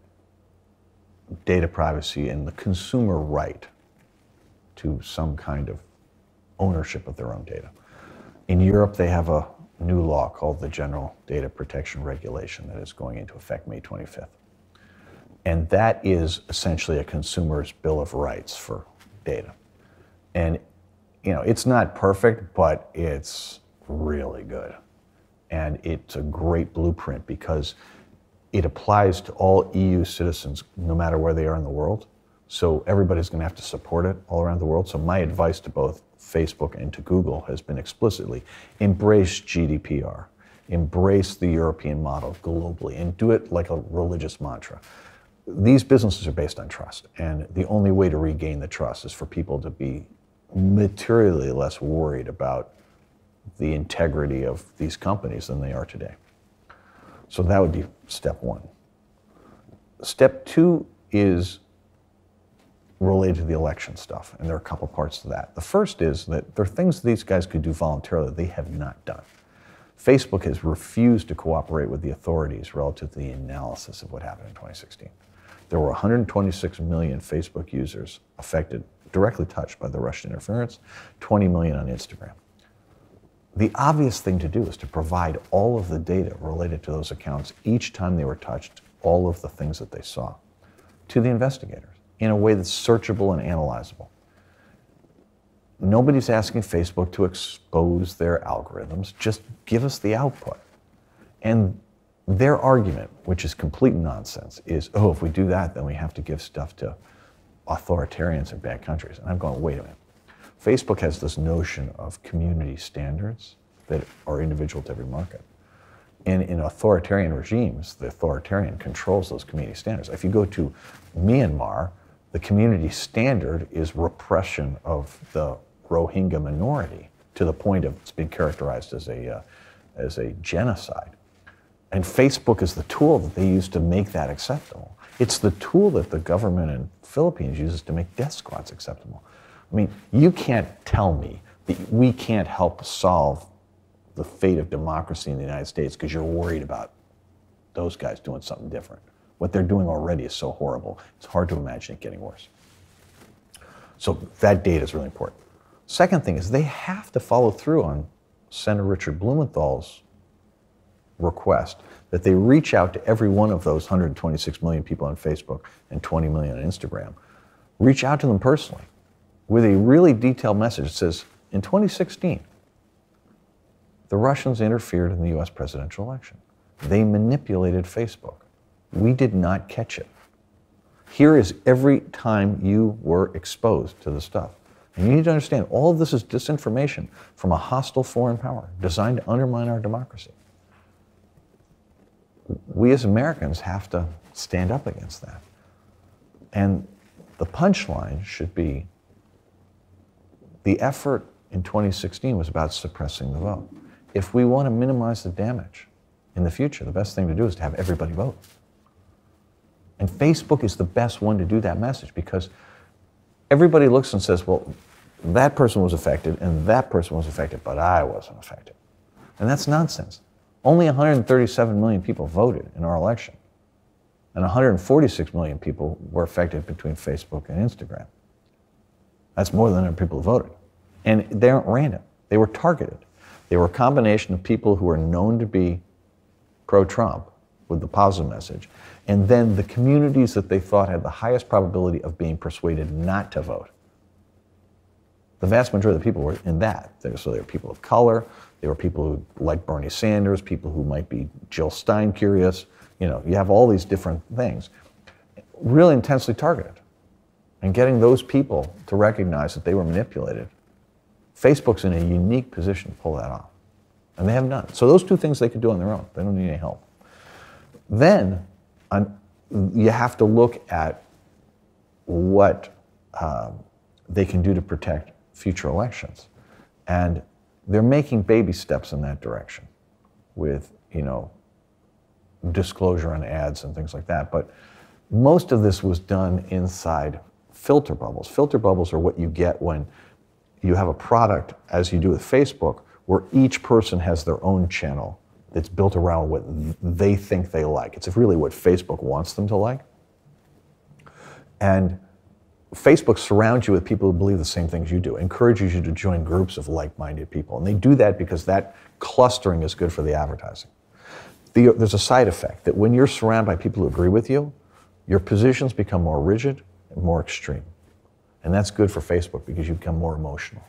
data privacy and the consumer right to some kind of ownership of their own data. In Europe, they have a new law called the General Data Protection Regulation that is going into effect May twenty-fifth. And that is essentially a consumer's bill of rights for data. And you know, it's not perfect, but it's really good. And it's a great blueprint because it applies to all E U citizens, no matter where they are in the world. So everybody's going to have to support it all around the world. So my advice to both Facebook and to Google has been explicitly embrace G D P R, embrace the European model globally, and do it like a religious mantra. These businesses are based on trust, and the only way to regain the trust is for people to be materially less worried about the integrity of these companies than they are today. So that would be step one. Step two is related to the election stuff, and there are a couple parts to that. The first is that there are things these guys could do voluntarily they have not done. Facebook has refused to cooperate with the authorities relative to the analysis of what happened in twenty sixteen. There were one hundred twenty-six million Facebook users affected, directly touched by the Russian interference, twenty million on Instagram. The obvious thing to do is to provide all of the data related to those accounts each time they were touched, all of the things that they saw, to the investigators, in a way that's searchable and analyzable. Nobody's asking Facebook to expose their algorithms, just give us the output. And Their argument, which is complete nonsense, is, oh, if we do that, then we have to give stuff to authoritarians in bad countries. And I'm going, wait a minute. Facebook has this notion of community standards that are individual to every market. And in authoritarian regimes, the authoritarian controls those community standards. If you go to Myanmar, the community standard is repression of the Rohingya minority to the point of it's been characterized as a, uh, as a genocide. And Facebook is the tool that they use to make that acceptable. It's the tool that the government in the Philippines uses to make death squads acceptable. I mean, you can't tell me that we can't help solve the fate of democracy in the United States because you're worried about those guys doing something different. What they're doing already is so horrible, it's hard to imagine it getting worse. So that data is really important. Second thing is they have to follow through on Senator Richard Blumenthal's request that they reach out to every one of those one hundred twenty-six million people on Facebook and twenty million on Instagram. Reach out to them personally with a really detailed message that says, in twenty sixteen, the Russians interfered in the U S presidential election. They manipulated Facebook. We did not catch it. Here is every time you were exposed to the stuff. And you need to understand, all of this is disinformation from a hostile foreign power designed to undermine our democracy. We as Americans have to stand up against that. And the punchline should be, the effort in twenty sixteen was about suppressing the vote. If we want to minimize the damage in the future, the best thing to do is to have everybody vote. And Facebook is the best one to do that message because everybody looks and says, well, that person was affected and that person was affected, but I wasn't affected. And that's nonsense. Only one hundred thirty-seven million people voted in our election. And one hundred forty-six million people were affected between Facebook and Instagram. That's more than one hundred people who voted. And they aren't random. They were targeted. They were a combination of people who are known to be pro-Trump with the positive message, and then the communities that they thought had the highest probability of being persuaded not to vote. The vast majority of the people were in that. So they were people of color. They were people who liked Bernie Sanders, people who might be Jill Stein curious. You know, you have all these different things. Really intensely targeted. And getting those people to recognize that they were manipulated, Facebook's in a unique position to pull that off. And they have none. So those two things they could do on their own. They don't need any help. Then on, you have to look at what uh, they can do to protect future elections. And they're making baby steps in that direction with, you know, disclosure on ads and things like that. But most of this was done inside filter bubbles. Filter bubbles are what you get when you have a product, as you do with Facebook, where each person has their own channel that's built around what they think they like. It's really what Facebook wants them to like. And Facebook surrounds you with people who believe the same things you do, encourages you to join groups of like-minded people. And they do that because that clustering is good for the advertising. The, there's a side effect that when you're surrounded by people who agree with you, your positions become more rigid and more extreme. And that's good for Facebook because you become more emotional.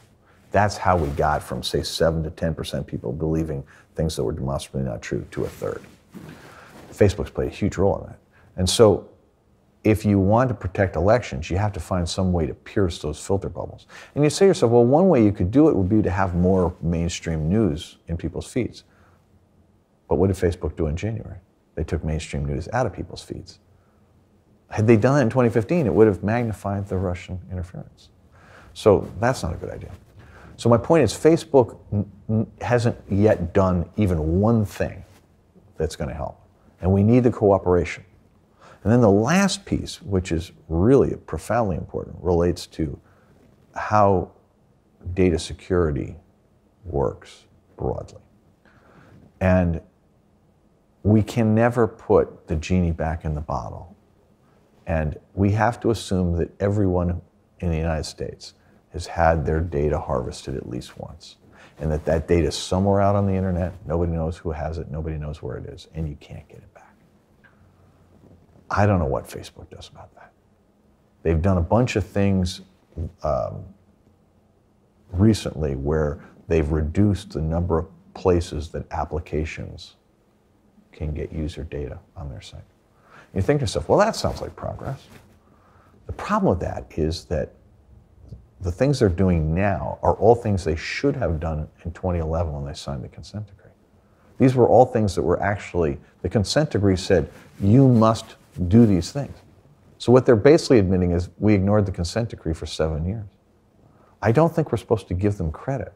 That's how we got from, say, seven to ten percent people believing things that were demonstrably not true to a third. Facebook's played a huge role in that. And so if you want to protect elections, you have to find some way to pierce those filter bubbles. And you say to yourself, well, one way you could do it would be to have more mainstream news in people's feeds. But what did Facebook do in January? They took mainstream news out of people's feeds. Had they done it in twenty fifteen, it would have magnified the Russian interference. So that's not a good idea. So my point is Facebook hasn't yet done even one thing that's going to help. And we need the cooperation. And then the last piece, which is really profoundly important, relates to how data security works broadly. And we can never put the genie back in the bottle. And we have to assume that everyone in the United States has had their data harvested at least once, and that that data is somewhere out on the internet. Nobody knows who has it. Nobody knows where it is, and you can't get it back. I don't know what Facebook does about that. They've done a bunch of things um, recently where they've reduced the number of places that applications can get user data on their site. You think to yourself, well, that sounds like progress. The problem with that is that the things they're doing now are all things they should have done in twenty eleven when they signed the consent decree. These were all things that were actually, the consent decree said, you must do these things. So what they're basically admitting is we ignored the consent decree for seven years. I don't think we're supposed to give them credit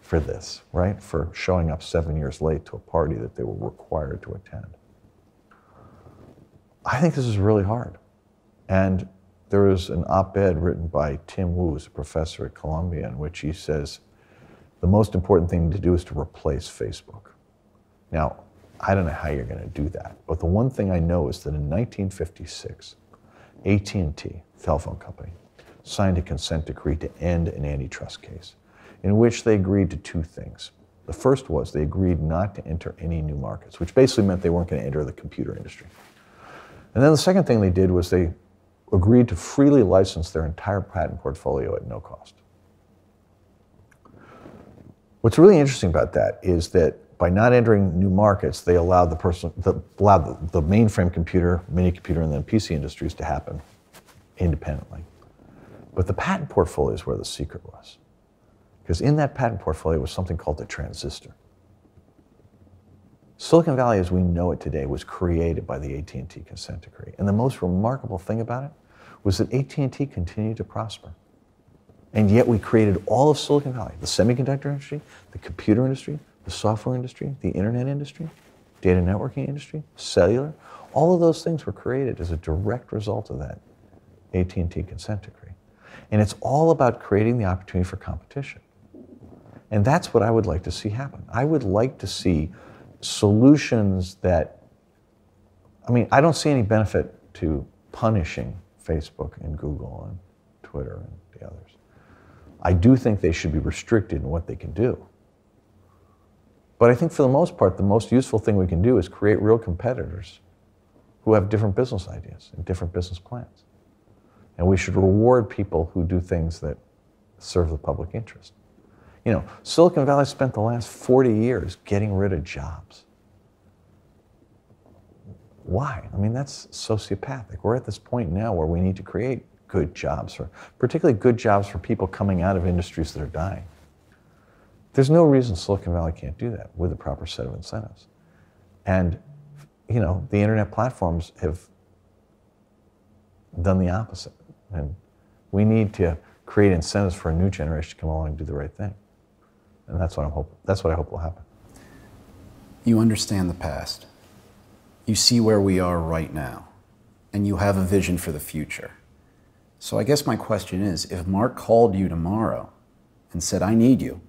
for this, right? For showing up seven years late to a party that they were required to attend. I think this is really hard. And there was an op-ed written by Tim Wu, who's a professor at Columbia, in which he says, the most important thing to do is to replace Facebook. Now, I don't know how you're gonna do that, but the one thing I know is that in nineteen fifty-six, A T and T, telephone company, signed a consent decree to end an antitrust case, in which they agreed to two things. The first was they agreed not to enter any new markets, which basically meant they weren't gonna enter the computer industry. And then the second thing they did was they agreed to freely license their entire patent portfolio at no cost. What's really interesting about that is that by not entering new markets, they allowed the, person, the, allowed the mainframe computer, mini computer, and then P C industries to happen independently. But the patent portfolio is where the secret was. Because in that patent portfolio was something called the transistor. Silicon Valley, as we know it today, was created by the A T and T consent decree. And the most remarkable thing about it was that A T and T continued to prosper. And yet we created all of Silicon Valley, the semiconductor industry, the computer industry, the software industry, the internet industry, data networking industry, cellular. All of those things were created as a direct result of that A T and T consent decree. And it's all about creating the opportunity for competition. And that's what I would like to see happen. I would like to see solutions that, I mean, I don't see any benefit to punishing Facebook and Google and Twitter and the others. I do think they should be restricted in what they can do. But I think for the most part, the most useful thing we can do is create real competitors who have different business ideas and different business plans. And we should reward people who do things that serve the public interest. You know, Silicon Valley spent the last forty years getting rid of jobs. Why? I mean, that's sociopathic. We're at this point now where we need to create good jobs, for, particularly good jobs for people coming out of industries that are dying. There's no reason Silicon Valley can't do that with a proper set of incentives. And, you know, the internet platforms have done the opposite. And we need to create incentives for a new generation to come along and do the right thing. And that's what, I'm hope, that's what I hope will happen. You understand the past. You see where we are right now. And you have a vision for the future. So I guess my question is, if Mark called you tomorrow and said, I need you,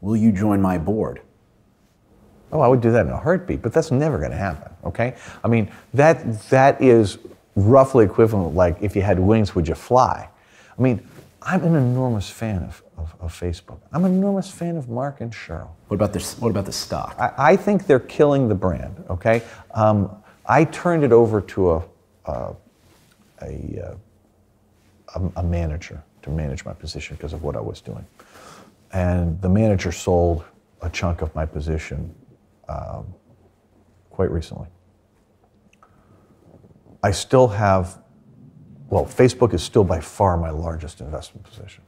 will you join my board? Oh, I would do that in a heartbeat, but that's never going to happen, okay? I mean, that that is roughly equivalent, like, if you had wings, would you fly? I mean, I'm an enormous fan of, of, of Facebook. I'm an enormous fan of Mark and Sheryl. What about this? What about the stock? I, I think they're killing the brand, okay? Um, I turned it over to a, a, a, a manager to manage my position because of what I was doing. And the manager sold a chunk of my position um, quite recently. I still have Well, Facebook is still by far my largest investment position.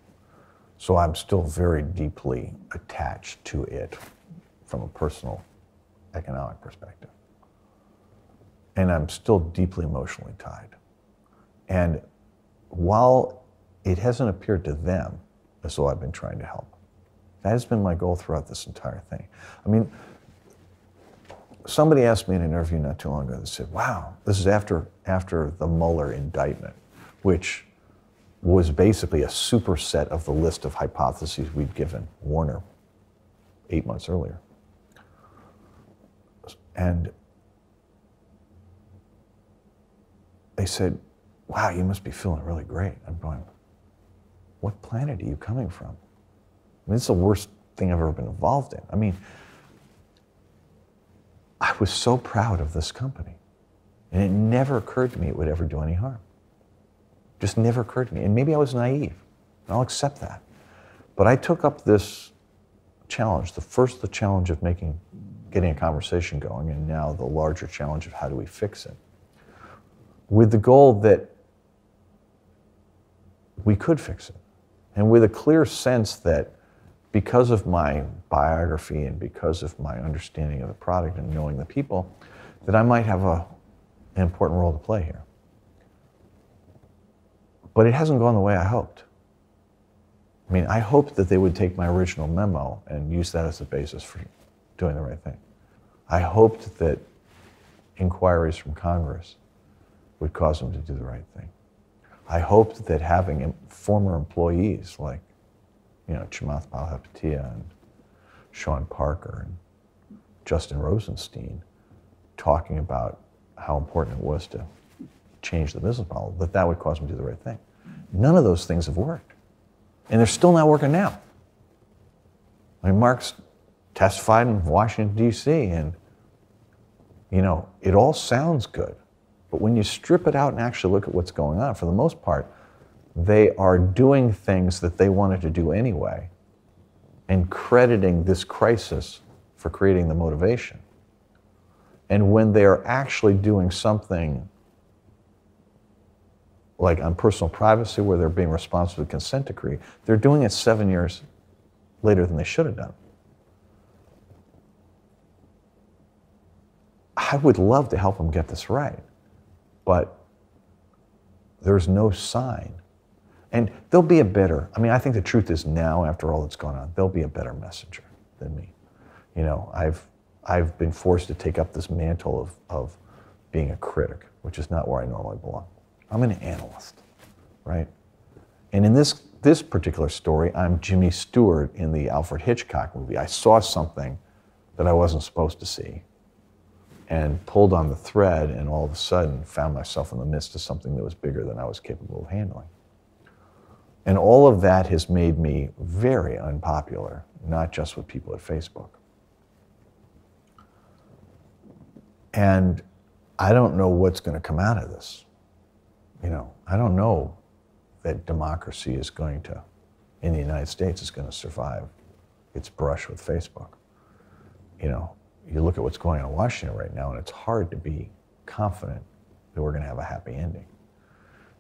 So I'm still very deeply attached to it from a personal economic perspective. And I'm still deeply emotionally tied. And while it hasn't appeared to them as though I've been trying to help, that has been my goal throughout this entire thing. I mean, somebody asked me in an interview not too long ago, they said, wow, this is after, after the Mueller indictment, which was basically a superset of the list of hypotheses we'd given Warner eight months earlier. And they said, wow, you must be feeling really great. I'm going, what planet are you coming from? I mean, it's the worst thing I've ever been involved in. I mean, I was so proud of this company. And it never occurred to me it would ever do any harm. Just never occurred to me. And maybe I was naive, and I'll accept that. But I took up this challenge, the first the challenge of making getting a conversation going, and now the larger challenge of how do we fix it, with the goal that we could fix it, and with a clear sense that because of my biography and because of my understanding of the product and knowing the people, that I might have a, an important role to play here. But it hasn't gone the way I hoped. I mean, I hoped that they would take my original memo and use that as the basis for doing the right thing. I hoped that inquiries from Congress would cause them to do the right thing. I hoped that having former employees like, you know, Chamath Palihapitiya and Sean Parker and Justin Rosenstein talking about how important it was to change the business model, that that would cause them to do the right thing. None of those things have worked. And they're still not working now. I mean, Mark's testified in Washington, D C, and, you know, it all sounds good. But when you strip it out and actually look at what's going on, for the most part, they are doing things that they wanted to do anyway and crediting this crisis for creating the motivation. And when they are actually doing something like on personal privacy, where they're being responsible to consent decree, they're doing it seven years later than they should have done. I would love to help them get this right, but there's no sign. And there'll be a better, I mean, I think the truth is now, after all that's gone on, there'll be a better messenger than me. You know, I've, I've been forced to take up this mantle of, of being a critic, which is not where I normally belong. I'm an analyst, right? And in this, this particular story, I'm Jimmy Stewart in the Alfred Hitchcock movie. I saw something that I wasn't supposed to see and pulled on the thread and all of a sudden found myself in the midst of something that was bigger than I was capable of handling. And all of that has made me very unpopular, not just with people at Facebook. And I don't know what's going to come out of this. You know, I don't know that democracy is going to, in the United States, is going to survive its brush with Facebook. You know, you look at what's going on in Washington right now, and it's hard to be confident that we're going to have a happy ending.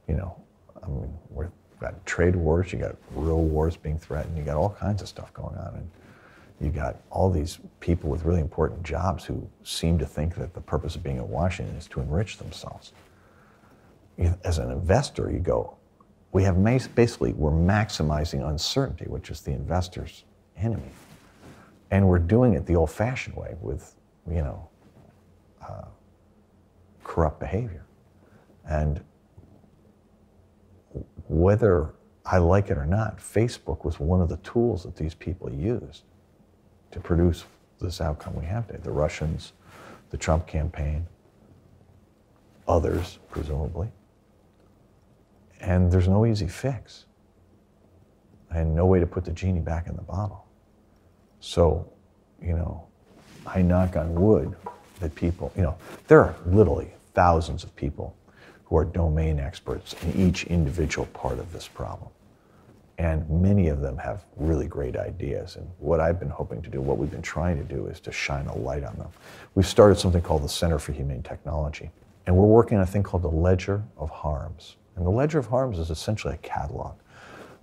You know, I mean, we've got trade wars, you got real wars being threatened, you got all kinds of stuff going on, and you got all these people with really important jobs who seem to think that the purpose of being in Washington is to enrich themselves. As an investor, you go, we have basically, we're maximizing uncertainty, which is the investor's enemy. And we're doing it the old-fashioned way with, you know, uh, corrupt behavior. And whether I like it or not, Facebook was one of the tools that these people used to produce this outcome we have today. The Russians, the Trump campaign, others, presumably. And there's no easy fix and no way to put the genie back in the bottle. So, you know, I knock on wood that people, you know, there are literally thousands of people who are domain experts in each individual part of this problem. And many of them have really great ideas. And what I've been hoping to do, what we've been trying to do, is to shine a light on them. We've started something called the Center for Humane Technology. And we're working on a thing called the Ledger of Harms. And the Ledger of Harms is essentially a catalog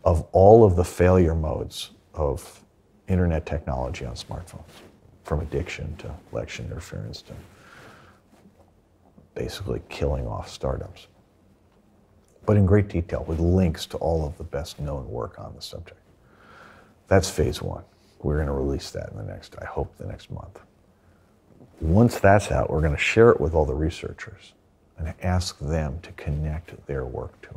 of all of the failure modes of internet technology on smartphones, from addiction to election interference to basically killing off startups. But in great detail, with links to all of the best known work on the subject. That's phase one. We're going to release that in the next, I hope, the next month. Once that's out, we're going to share it with all the researchers and ask them to connect their work to it.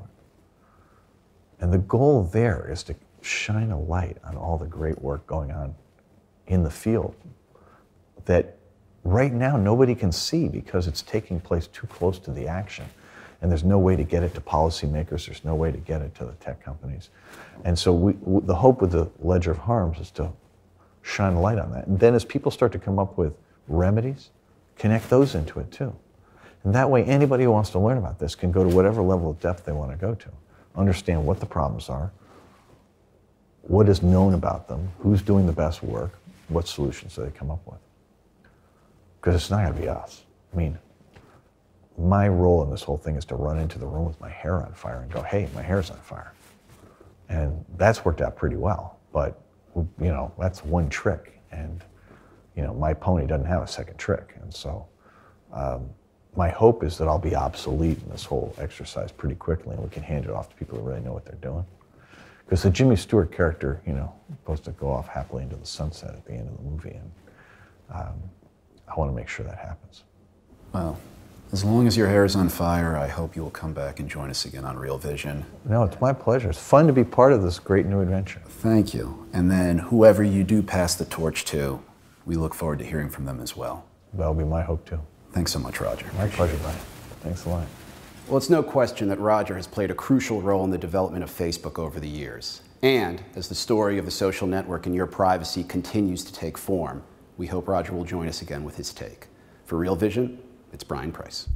And the goal there is to shine a light on all the great work going on in the field that right now nobody can see because it's taking place too close to the action. And there's no way to get it to policymakers. There's no way to get it to the tech companies. And so we, the hope with the Ledger of Harms is to shine a light on that. And then as people start to come up with remedies, connect those into it too. And that way anybody who wants to learn about this can go to whatever level of depth they want to go to, understand what the problems are, what is known about them, who's doing the best work, what solutions do they come up with. because it's not going to be us. I mean, my role in this whole thing is to run into the room with my hair on fire and go, hey, my hair's on fire. And that's worked out pretty well. But, you know, that's one trick. And, you know, my pony doesn't have a second trick. And so um, my hope is that I'll be obsolete in this whole exercise pretty quickly, and we can hand it off to people who really know what they're doing. Because the Jimmy Stewart character, you know, is supposed to go off happily into the sunset at the end of the movie. And um, I want to make sure that happens. Well, as long as your hair is on fire, I hope you will come back and join us again on Real Vision. No, it's my pleasure. It's fun to be part of this great new adventure. Thank you. And then whoever you do pass the torch to, we look forward to hearing from them as well. That'll be my hope, too. Thanks so much, Roger. My pleasure, Brian. Thanks a lot. Well, it's no question that Roger has played a crucial role in the development of Facebook over the years. And as the story of the social network and your privacy continues to take form, we hope Roger will join us again with his take. For Real Vision, it's Brian Price.